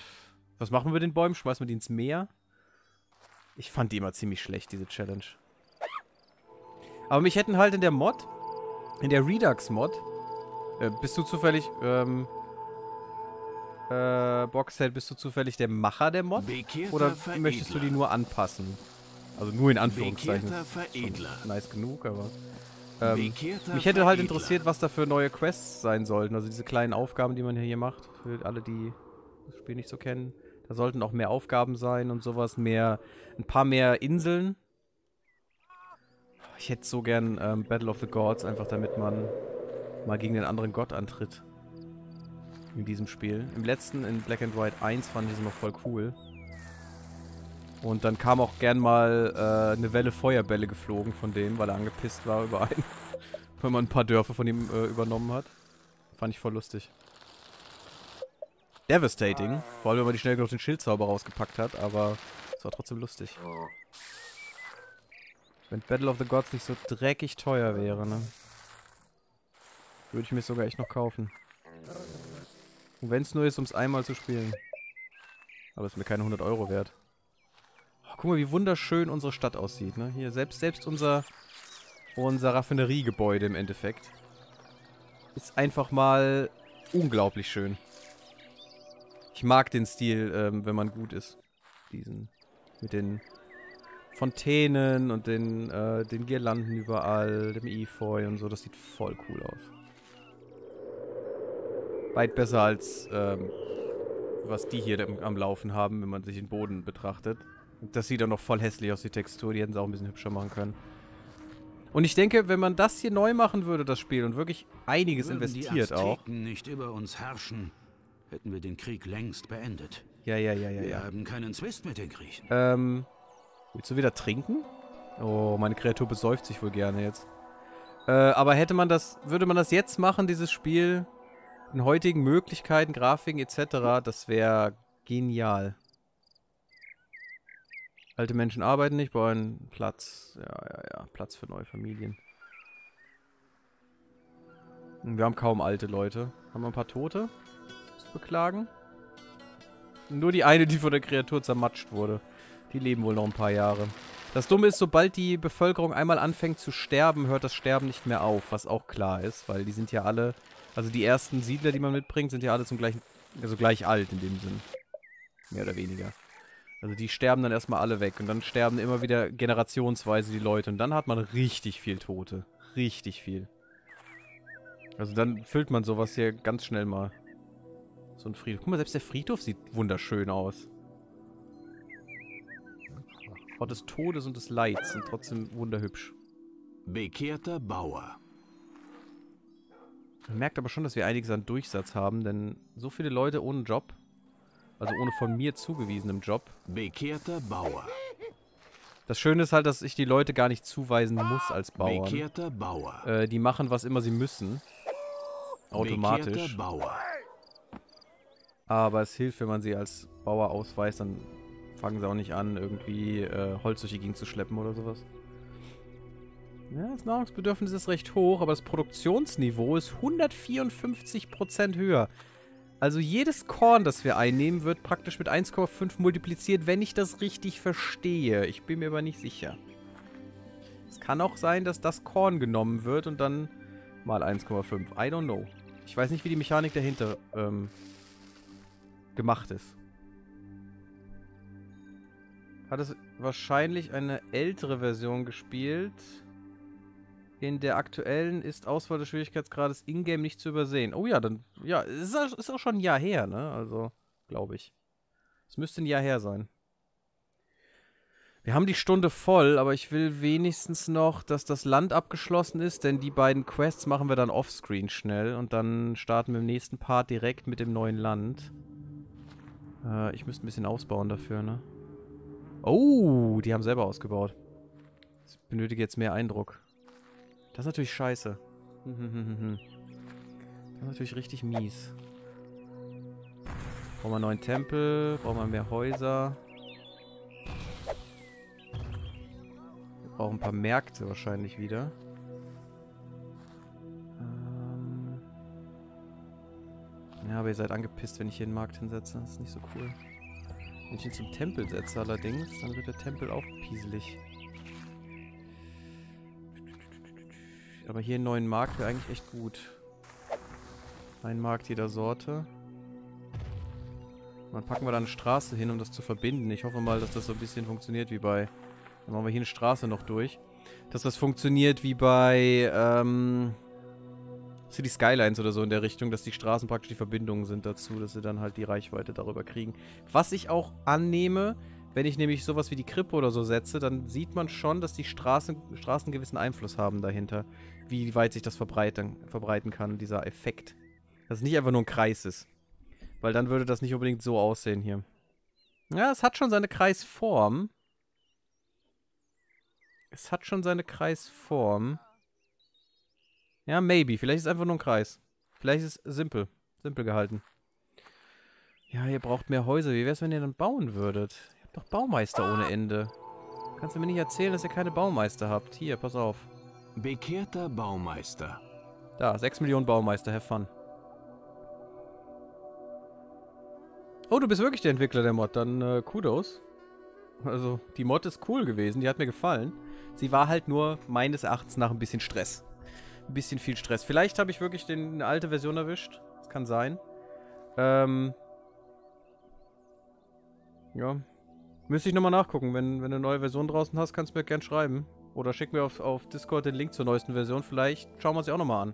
was machen wir mit den Bäumen? Schmeißen wir die ins Meer? Ich fand die immer ziemlich schlecht, diese Challenge. Aber mich hätten halt in der Mod, in der Redux-Mod, äh, bist du zufällig, ähm, äh, Boxhead, bist du zufällig der Macher der Mod? Bekehrter oder Veredler. Möchtest du die nur anpassen? Also nur in Anführungszeichen. Nice genug, aber... Ähm, mich hätte halt interessiert, was da für neue Quests sein sollten. Also diese kleinen Aufgaben, die man hier macht, für alle, die das Spiel nicht so kennen. Da sollten auch mehr Aufgaben sein und sowas, mehr, ein paar mehr Inseln. Ich hätte so gern ähm, Battle of the Gods, einfach damit man mal gegen den anderen Gott antritt. In diesem Spiel. Im letzten, in Black and White eins, fand ich es noch voll cool. Und dann kam auch gern mal äh, eine Welle Feuerbälle geflogen von dem, weil er angepisst war über einen, wenn man ein paar Dörfer von ihm äh, übernommen hat. Fand ich voll lustig. Devastating, vor allem, wenn man die schnell genug den Schildzauber rausgepackt hat, aber es war trotzdem lustig. Wenn Battle of the Gods nicht so dreckig teuer wäre, ne? Würde ich mir sogar echt noch kaufen. Und wenn es nur ist, um es einmal zu spielen. Aber es ist mir keine hundert Euro wert. Guck mal, wie wunderschön unsere Stadt aussieht, ne? Hier, selbst, selbst unser, unser Raffineriegebäude im Endeffekt ist einfach mal unglaublich schön. Ich mag den Stil, ähm, wenn man gut ist. Diesen, mit den Fontänen und den, äh, den Girlanden überall, dem Efeu und so, das sieht voll cool aus. Weit besser als, ähm, was die hier am Laufen haben, wenn man sich den Boden betrachtet. Das sieht auch noch voll hässlich aus, die Textur. Die hätten es auch ein bisschen hübscher machen können. Und ich denke, wenn man das hier neu machen würde, das Spiel, und wirklich einiges investiert auch... Würden die Azteken nicht über uns herrschen, hätten wir den Krieg längst beendet. Ja, ja, ja, ja, ja. Wir haben keinen Zwist mit den Griechen. Ähm, willst du wieder trinken? Oh, meine Kreatur besäuft sich wohl gerne jetzt. Äh, aber hätte man das... Würde man das jetzt machen, dieses Spiel, in heutigen Möglichkeiten, Grafiken et cetera, das wäre genial. Alte Menschen arbeiten nicht, brauchen Platz. Ja, ja, ja. Platz für neue Familien. Und wir haben kaum alte Leute. Haben wir ein paar Tote zu beklagen? Nur die eine, die von der Kreatur zermatscht wurde. Die leben wohl noch ein paar Jahre. Das Dumme ist, sobald die Bevölkerung einmal anfängt zu sterben, hört das Sterben nicht mehr auf. Was auch klar ist, weil die sind ja alle... Also die ersten Siedler, die man mitbringt, sind ja alle zum gleichen... Also gleich alt in dem Sinn. Mehr oder weniger. Also die sterben dann erstmal alle weg und dann sterben immer wieder generationsweise die Leute und dann hat man richtig viel Tote. Richtig viel. Also dann füllt man sowas hier ganz schnell mal. So ein Friedhof. Guck mal, selbst der Friedhof sieht wunderschön aus. Ort des Todes und des Leids sind trotzdem wunderhübsch. Bekehrter Bauer. Man merkt aber schon, dass wir einiges an Durchsatz haben, denn so viele Leute ohne Job... Also ohne von mir zugewiesenem Job. Bekehrter Bauer. Das Schöne ist halt, dass ich die Leute gar nicht zuweisen muss als Bauern. Bekehrter Bauer. Äh, die machen, was immer sie müssen. Automatisch. Bekehrter Bauer. Aber es hilft, wenn man sie als Bauer ausweist, dann fangen sie auch nicht an, irgendwie äh, Holz durch die Gegend zu schleppen oder sowas. Ja, das Nahrungsbedürfnis ist recht hoch, aber das Produktionsniveau ist hundertvierundfünfzig Prozent höher. Also jedes Korn, das wir einnehmen, wird praktisch mit eins Komma fünf multipliziert, wenn ich das richtig verstehe. Ich bin mir aber nicht sicher. Es kann auch sein, dass das Korn genommen wird und dann mal eins Komma fünf. I don't know. Ich weiß nicht, wie die Mechanik dahinter ähm, gemacht ist. Hat es wahrscheinlich eine ältere Version gespielt. In der aktuellen ist Auswahl des Schwierigkeitsgrades in-game nicht zu übersehen. Oh ja, dann... Ja, ist, ist auch schon ein Jahr her, ne? Also, glaube ich. Es müsste ein Jahr her sein. Wir haben die Stunde voll, aber ich will wenigstens noch, dass das Land abgeschlossen ist, denn die beiden Quests machen wir dann offscreen schnell und dann starten wir im nächsten Part direkt mit dem neuen Land. Äh, ich müsste ein bisschen ausbauen dafür, ne? Oh, die haben selber ausgebaut. Ich benötige jetzt mehr Eindruck. Das ist natürlich scheiße. Das ist natürlich richtig mies. Brauchen wir einen neuen Tempel, brauchen wir mehr Häuser. Wir brauchen ein paar Märkte wahrscheinlich wieder. Ähm ja, aber ihr seid angepisst, wenn ich hier einen Markt hinsetze. Das ist nicht so cool. Wenn ich ihn zum Tempel setze allerdings, dann wird der Tempel auch pieselig. Aber hier einen neuen Markt wäre eigentlich echt gut. Ein Markt jeder Sorte. Dann packen wir da eine Straße hin, um das zu verbinden. Ich hoffe mal, dass das so ein bisschen funktioniert wie bei... Dann machen wir hier eine Straße noch durch. Dass das funktioniert wie bei ähm, City Skylines oder so in der Richtung, dass die Straßen praktisch die Verbindungen sind dazu, dass sie dann halt die Reichweite darüber kriegen. Was ich auch annehme, wenn ich nämlich sowas wie die Krippe oder so setze, dann sieht man schon, dass die Straßen, Straßen einen gewissen Einfluss haben dahinter. Wie weit sich das verbreiten, verbreiten kann, dieser Effekt. Dass es nicht einfach nur ein Kreis ist. Weil dann würde das nicht unbedingt so aussehen hier. Ja, es hat schon seine Kreisform. Es hat schon seine Kreisform. Ja, maybe. Vielleicht ist es einfach nur ein Kreis. Vielleicht ist es simpel. Simpel gehalten. Ja, ihr braucht mehr Häuser. Wie wäre es, wenn ihr dann bauen würdet? Ihr habt doch Baumeister ohne Ende. Kannst du mir nicht erzählen, dass ihr keine Baumeister habt? Hier, pass auf. Bekehrter Baumeister. Da, sechs Millionen Baumeister. Have fun. Oh, du bist wirklich der Entwickler der Mod. Dann äh, Kudos. Also, die Mod ist cool gewesen. Die hat mir gefallen. Sie war halt nur meines Erachtens nach ein bisschen Stress. Ein bisschen viel Stress. Vielleicht habe ich wirklich den, eine alte Version erwischt. Das kann sein. Ähm. Ja. Müsste ich nochmal nachgucken. Wenn, wenn du eine neue Version draußen hast, kannst du mir gern schreiben. Oder schick mir auf, auf Discord den Link zur neuesten Version. Vielleicht schauen wir uns ja auch nochmal an.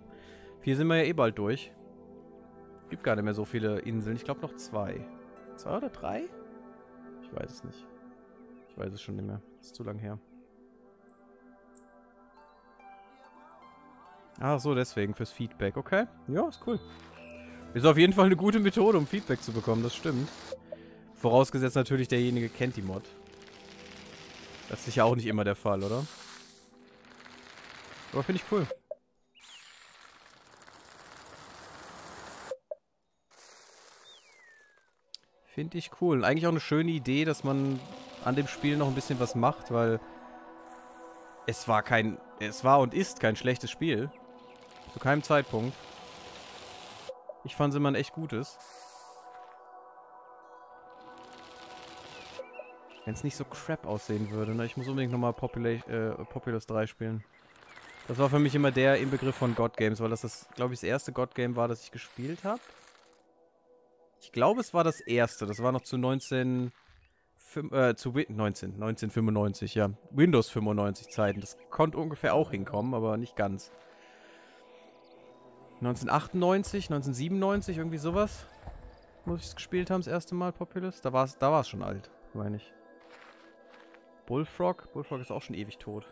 Hier sind wir ja eh bald durch. Gibt gar nicht mehr so viele Inseln. Ich glaube noch zwei. Zwei oder drei? Ich weiß es nicht. Ich weiß es schon nicht mehr. Ist zu lang her. Ach so, deswegen. Fürs Feedback. Okay. Ja, ist cool. Ist auf jeden Fall eine gute Methode, um Feedback zu bekommen. Das stimmt. Vorausgesetzt natürlich, derjenige kennt die Mod. Das ist sicher auch nicht immer der Fall, oder? Aber finde ich cool. Finde ich cool. Eigentlich auch eine schöne Idee, dass man an dem Spiel noch ein bisschen was macht, weil es war kein, es war und ist kein schlechtes Spiel. Zu keinem Zeitpunkt. Ich fand es immer ein echt gutes. Wenn es nicht so crap aussehen würde, ne? Ich muss unbedingt nochmal äh, Populous drei spielen. Das war für mich immer der Inbegriff von God Games, weil das, das glaube ich, das erste God Game war, das ich gespielt habe. Ich glaube, es war das erste. Das war noch zu neunzehnhundertfünfundneunzig, ja. Windows fünfundneunzig Zeiten. Das konnte ungefähr auch hinkommen, aber nicht ganz. neunzehnhundertachtundneunzig, neunzehnhundertsiebenundneunzig, irgendwie sowas. Muss ich es gespielt haben, das erste Mal, Populous. Da war es da war's schon alt, meine ich. Bullfrog? Bullfrog ist auch schon ewig tot.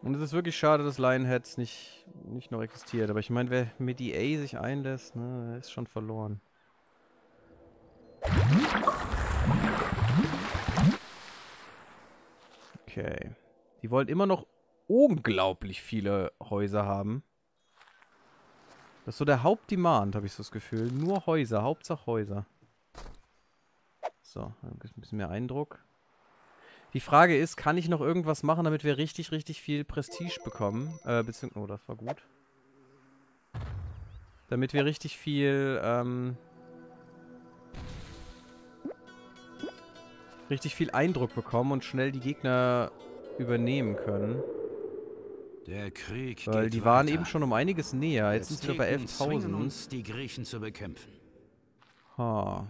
Und es ist wirklich schade, dass Lionhead nicht, nicht noch existiert. Aber ich meine, wer mit E A sich einlässt, ne, ist schon verloren. Okay. Die wollen immer noch unglaublich viele Häuser haben. Das ist so der Hauptdemand, habe ich so das Gefühl. Nur Häuser, Hauptsache Häuser. So, dann gibt es ein bisschen mehr Eindruck. Die Frage ist, kann ich noch irgendwas machen, damit wir richtig, richtig viel Prestige bekommen? Äh, beziehungsweise, oh, das war gut. Damit wir richtig viel, ähm... richtig viel Eindruck bekommen und schnell die Gegner übernehmen können. Der Krieg geht Weil die waren weiter. Eben schon um einiges näher. Jetzt sind wir bei elftausend. Wir zwingen uns, die Griechen zu bekämpfen. Ha.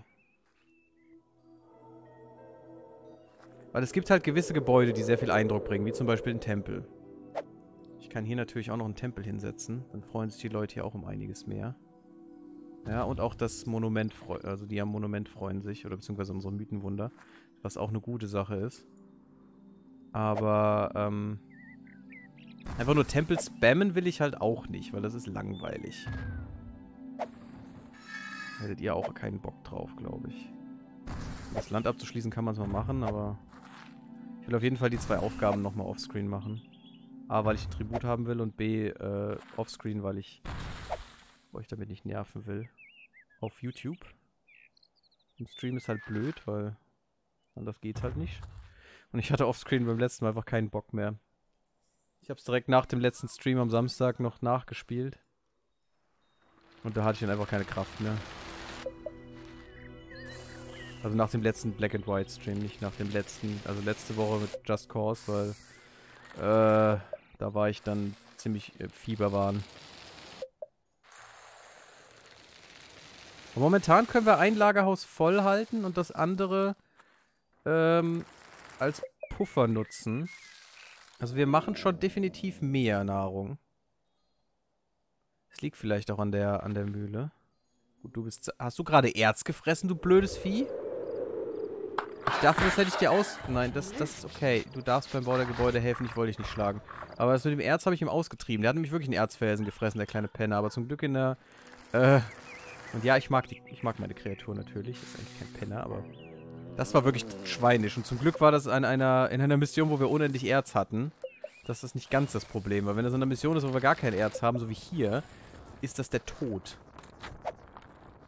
Weil es gibt halt gewisse Gebäude, die sehr viel Eindruck bringen, wie zum Beispiel ein Tempel. Ich kann hier natürlich auch noch einen Tempel hinsetzen. Dann freuen sich die Leute hier auch um einiges mehr. Ja, und auch das Monument, also die am Monument freuen sich, oder beziehungsweise unsere Mythenwunder, was auch eine gute Sache ist. Aber, ähm, einfach nur Tempel spammen will ich halt auch nicht, weil das ist langweilig. Da hättet ihr auch keinen Bock drauf, glaube ich. Um das Land abzuschließen kann man es mal machen, aber... Ich will auf jeden Fall die zwei Aufgaben nochmal offscreen machen. A, weil ich ein Tribut haben will und B, äh, offscreen, weil ich euch damit nicht nerven will. Auf YouTube. Im Stream ist halt blöd, weil anders geht's halt nicht. Und ich hatte offscreen beim letzten Mal einfach keinen Bock mehr. Ich hab's direkt nach dem letzten Stream am Samstag noch nachgespielt. Und da hatte ich dann einfach keine Kraft mehr. Also nach dem letzten Black and White Stream, nicht nach dem letzten, also letzte Woche mit Just Cause, weil äh, da war ich dann ziemlich äh, fieberwahn. Und momentan können wir ein Lagerhaus voll halten und das andere ähm, als Puffer nutzen. Also wir machen schon definitiv mehr Nahrung. Es liegt vielleicht auch an der an der Mühle. Gut, du bist. Hast du gerade Erz gefressen, du blödes Vieh? Ich dachte, das hätte ich dir aus. Nein, das, das ist okay. Du darfst beim Bau der Gebäude helfen, ich wollte dich nicht schlagen. Aber das mit dem Erz habe ich ihm ausgetrieben. Der hat nämlich wirklich einen Erzfelsen gefressen, der kleine Penner. Aber zum Glück in der. Äh. Und ja, ich mag die. Ich mag meine Kreatur natürlich. Ist eigentlich kein Penner, aber. Das war wirklich schweinisch. Und zum Glück war das an einer, in einer Mission, wo wir unendlich Erz hatten. Das ist nicht ganz das Problem. Weil wenn das in einer Mission ist, wo wir gar kein Erz haben, so wie hier, ist das der Tod.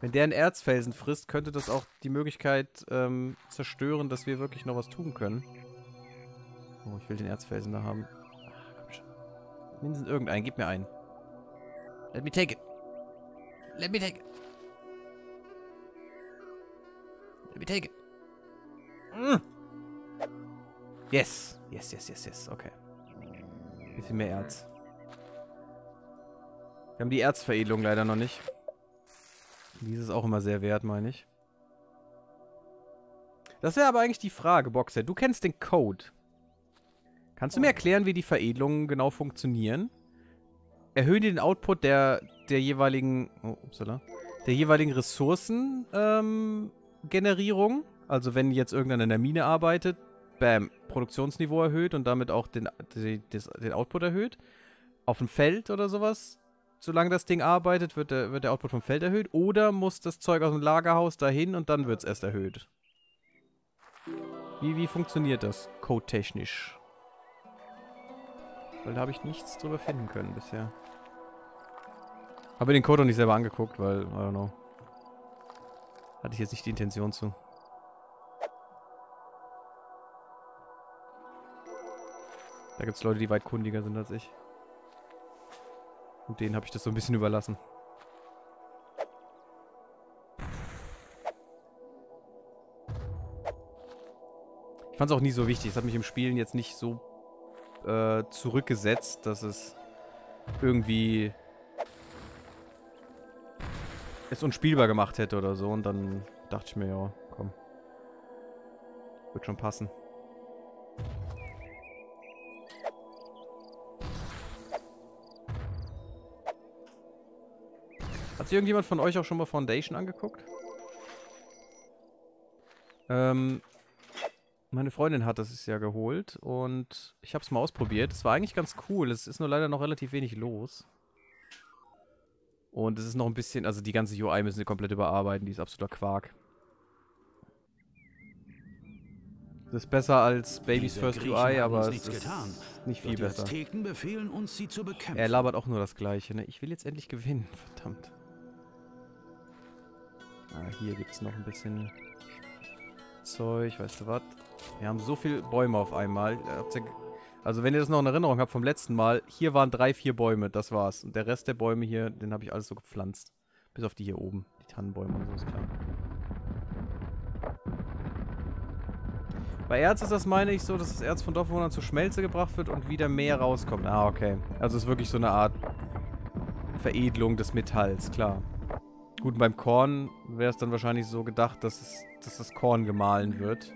Wenn der einen Erzfelsen frisst, könnte das auch die Möglichkeit ähm, zerstören, dass wir wirklich noch was tun können. Oh, ich will den Erzfelsen da haben. Ach, komm schon. Mindestens irgendeinen. Gib mir einen. Let me take it. Let me take it. Let me take it. Mm. Yes. Yes, yes, yes, yes. Okay. Ein bisschen mehr Erz. Wir haben die Erzveredelung leider noch nicht. Die ist auch immer sehr wert, meine ich. Das wäre aber eigentlich die Frage, Boxer. Du kennst den Code. Kannst du mir erklären, wie die Veredelungen genau funktionieren? Erhöhen die den Output der, der jeweiligen... Oh, upsala. Der jeweiligen Ressourcen-Generierung. Ähm, also wenn jetzt irgendeiner in der Mine arbeitet, bam, Produktionsniveau erhöht und damit auch den, die, des, den Output erhöht. Auf dem Feld oder sowas. Solange das Ding arbeitet, wird der, wird der Output vom Feld erhöht. Oder muss das Zeug aus dem Lagerhaus dahin und dann wird es erst erhöht. Wie, wie funktioniert das codetechnisch? Weil da habe ich nichts drüber finden können bisher. Habe mir den Code auch nicht selber angeguckt, weil, I don't know. Hatte ich jetzt nicht die Intention zu. Da gibt es Leute, die weit kundiger sind als ich. Und denen habe ich das so ein bisschen überlassen. Ich fand es auch nie so wichtig. Es hat mich im Spielen jetzt nicht so äh, zurückgesetzt, dass es irgendwie es unspielbar gemacht hätte oder so. Und dann dachte ich mir, ja, komm. Wird schon passen. Hat sich irgendjemand von euch auch schon mal Foundation angeguckt? Ähm, meine Freundin hat das ja geholt und ich habe es mal ausprobiert. Es war eigentlich ganz cool, es ist nur leider noch relativ wenig los. Und es ist noch ein bisschen, also die ganze U I müssen sie komplett überarbeiten, die ist absoluter Quark. Das ist besser als Babys First U I, aber es ist nicht viel besser. Er labert auch nur das Gleiche, ne? Ich will jetzt endlich gewinnen, verdammt. Ah, hier gibt es noch ein bisschen Zeug, weißt du was? Wir haben so viele Bäume auf einmal. Also wenn ihr das noch in Erinnerung habt vom letzten Mal, hier waren drei, vier Bäume, das war's. Und der Rest der Bäume hier, den habe ich alles so gepflanzt. Bis auf die hier oben, die Tannenbäume und so, ist klar. Bei Erz ist das, meine ich, so, dass das Erz von Dorfbewohnern zur Schmelze gebracht wird und wieder mehr rauskommt. Ah, okay. Also es ist wirklich so eine Art Veredelung des Metalls, klar. Gut, beim Korn wäre es dann wahrscheinlich so gedacht, dass, es, dass das Korn gemahlen wird.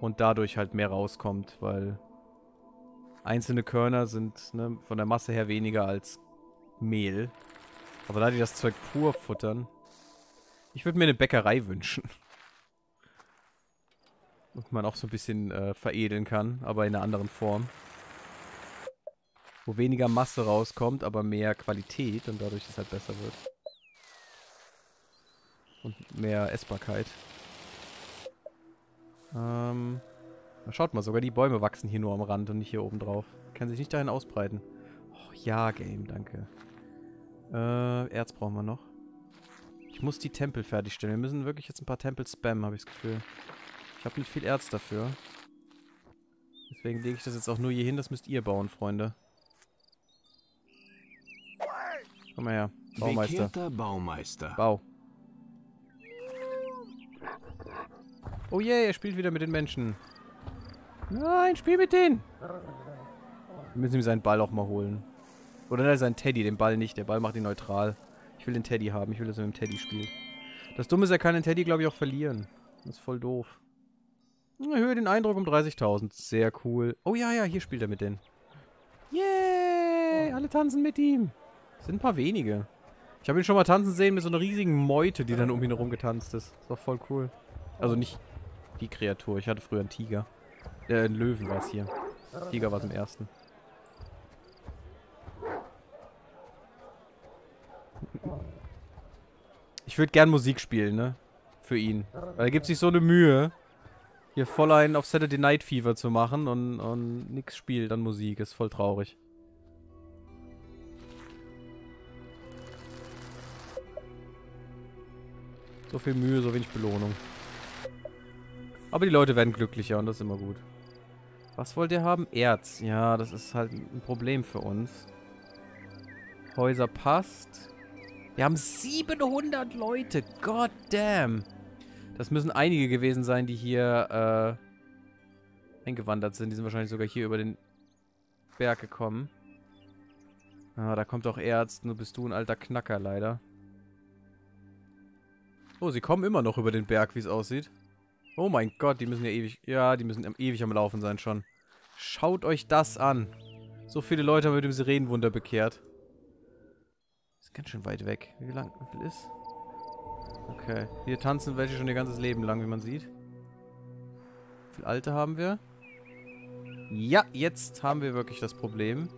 Und dadurch halt mehr rauskommt, weil einzelne Körner sind, ne, von der Masse her weniger als Mehl. Aber da die das Zeug pur futtern... Ich würde mir eine Bäckerei wünschen. Und man auch so ein bisschen äh, veredeln kann, aber in einer anderen Form. Wo weniger Masse rauskommt, aber mehr Qualität und dadurch es halt besser wird. Und mehr Essbarkeit. Ähm, Schaut mal, sogar die Bäume wachsen hier nur am Rand und nicht hier oben drauf. Kann sich nicht dahin ausbreiten. Oh, ja, Game, danke. Äh, Erz brauchen wir noch. Ich muss die Tempel fertigstellen. Wir müssen wirklich jetzt ein paar Tempel spammen, habe ich das Gefühl. Ich habe nicht viel Erz dafür. Deswegen lege ich das jetzt auch nur hier hin. Das müsst ihr bauen, Freunde. Komm mal her, Baumeister. Bekehrter Baumeister. Bau. Oh yeah, er spielt wieder mit den Menschen. Nein, spiel mit denen! Wir müssen ihm seinen Ball auch mal holen. Oder nein, seinen Teddy, den Ball nicht. Der Ball macht ihn neutral. Ich will den Teddy haben. Ich will, dass er mit dem Teddy spielt. Das Dumme ist, er kann den Teddy, glaube ich, auch verlieren. Das ist voll doof. Erhöhe den Eindruck um dreißigtausend. Sehr cool. Oh ja, ja, hier spielt er mit denen. Yay! Alle tanzen mit ihm. Das sind ein paar wenige. Ich habe ihn schon mal tanzen sehen mit so einer riesigen Meute, die dann um ihn herum getanzt ist. Das ist doch voll cool. Also nicht die Kreatur. Ich hatte früher einen Tiger. Äh, einen Löwen war es hier. Tiger war es im ersten. Ich würde gern Musik spielen, ne? Für ihn. Weil er gibt sich so eine Mühe, hier voll einen auf Saturday Night Fever zu machen und, und nix spielt an Musik. Ist voll traurig. So viel Mühe, so wenig Belohnung. Aber die Leute werden glücklicher und das ist immer gut. Was wollt ihr haben? Erz. Ja, das ist halt ein Problem für uns. Häuser passt. Wir haben siebenhundert Leute. God damn. Das müssen einige gewesen sein, die hier äh, eingewandert sind. Die sind wahrscheinlich sogar hier über den Berg gekommen. Ah, da kommt auch Erz. Nur bist du ein alter Knacker, leider. Oh, sie kommen immer noch über den Berg, wie es aussieht. Oh mein Gott, die müssen ja ewig... Ja, die müssen ewig am Laufen sein schon. Schaut euch das an. So viele Leute haben mit dem Sirenenwunder bekehrt. Ganz schön weit weg. Wie lang wie viel ist? Okay. Hier tanzen welche schon ihr ganzes Leben lang, wie man sieht. Wie viele Alte haben wir? Ja, jetzt haben wir wirklich das Problem.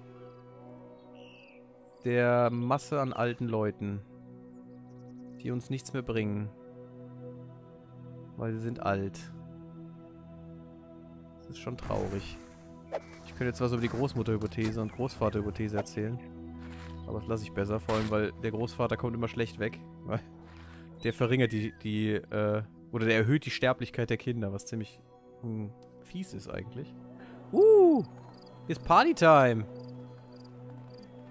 Der Masse an alten Leuten. Die uns nichts mehr bringen. Weil sie sind alt. Das ist schon traurig. Ich könnte jetzt was über die Großmutterhypothese und Großvaterhypothese erzählen. Aber das lasse ich besser, vor allem, weil der Großvater kommt immer schlecht weg. Weil der verringert die, die, äh, oder der erhöht die Sterblichkeit der Kinder, was ziemlich mh, fies ist eigentlich. Uh, ist Partytime!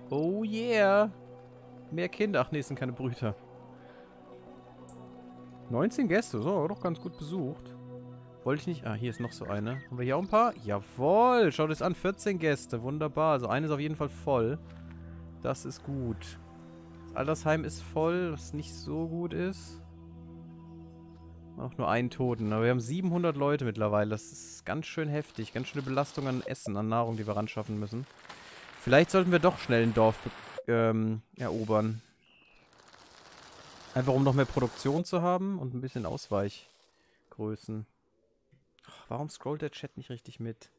Oh yeah! Mehr Kinder. Ach nee, es sind keine Brüder. neunzehn Gäste, so, doch ganz gut besucht. Wollte ich nicht... Ah, hier ist noch so eine. Haben wir hier auch ein paar? Jawohl! Schaut es an, vierzehn Gäste, wunderbar. Also eine ist auf jeden Fall voll. Das ist gut. Das Altersheim ist voll, was nicht so gut ist. Auch nur einen Toten. Aber wir haben siebenhundert Leute mittlerweile. Das ist ganz schön heftig. Ganz schöne Belastung an Essen, an Nahrung, die wir ran schaffen müssen. Vielleicht sollten wir doch schnell ein Dorf ähm, erobern. Einfach um noch mehr Produktion zu haben und ein bisschen Ausweichgrößen. Ach, warum scrollt der Chat nicht richtig mit?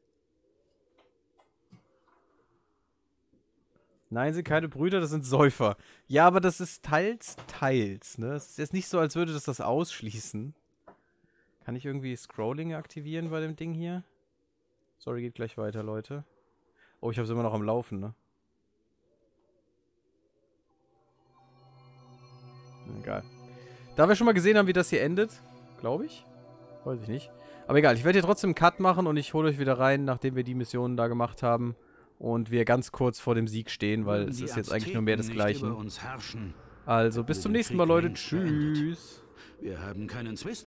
Nein, sind keine Brüder, das sind Säufer. Ja, aber das ist teils, teils, ne? Es ist jetzt nicht so, als würde das das ausschließen. Kann ich irgendwie Scrolling aktivieren bei dem Ding hier? Sorry, geht gleich weiter, Leute. Oh, ich hab's immer noch am Laufen, ne? Egal. Da wir schon mal gesehen haben, wie das hier endet, glaube ich. Weiß ich nicht. Aber egal, ich werde hier trotzdem einen Cut machen und ich hole euch wieder rein, nachdem wir die Missionen da gemacht haben. Und wir ganz kurz vor dem Sieg stehen, weil es ist jetzt eigentlich nur mehr das Gleiche. Also bis zum nächsten Mal, Leute. Tschüss. Wir haben keinen Zwist.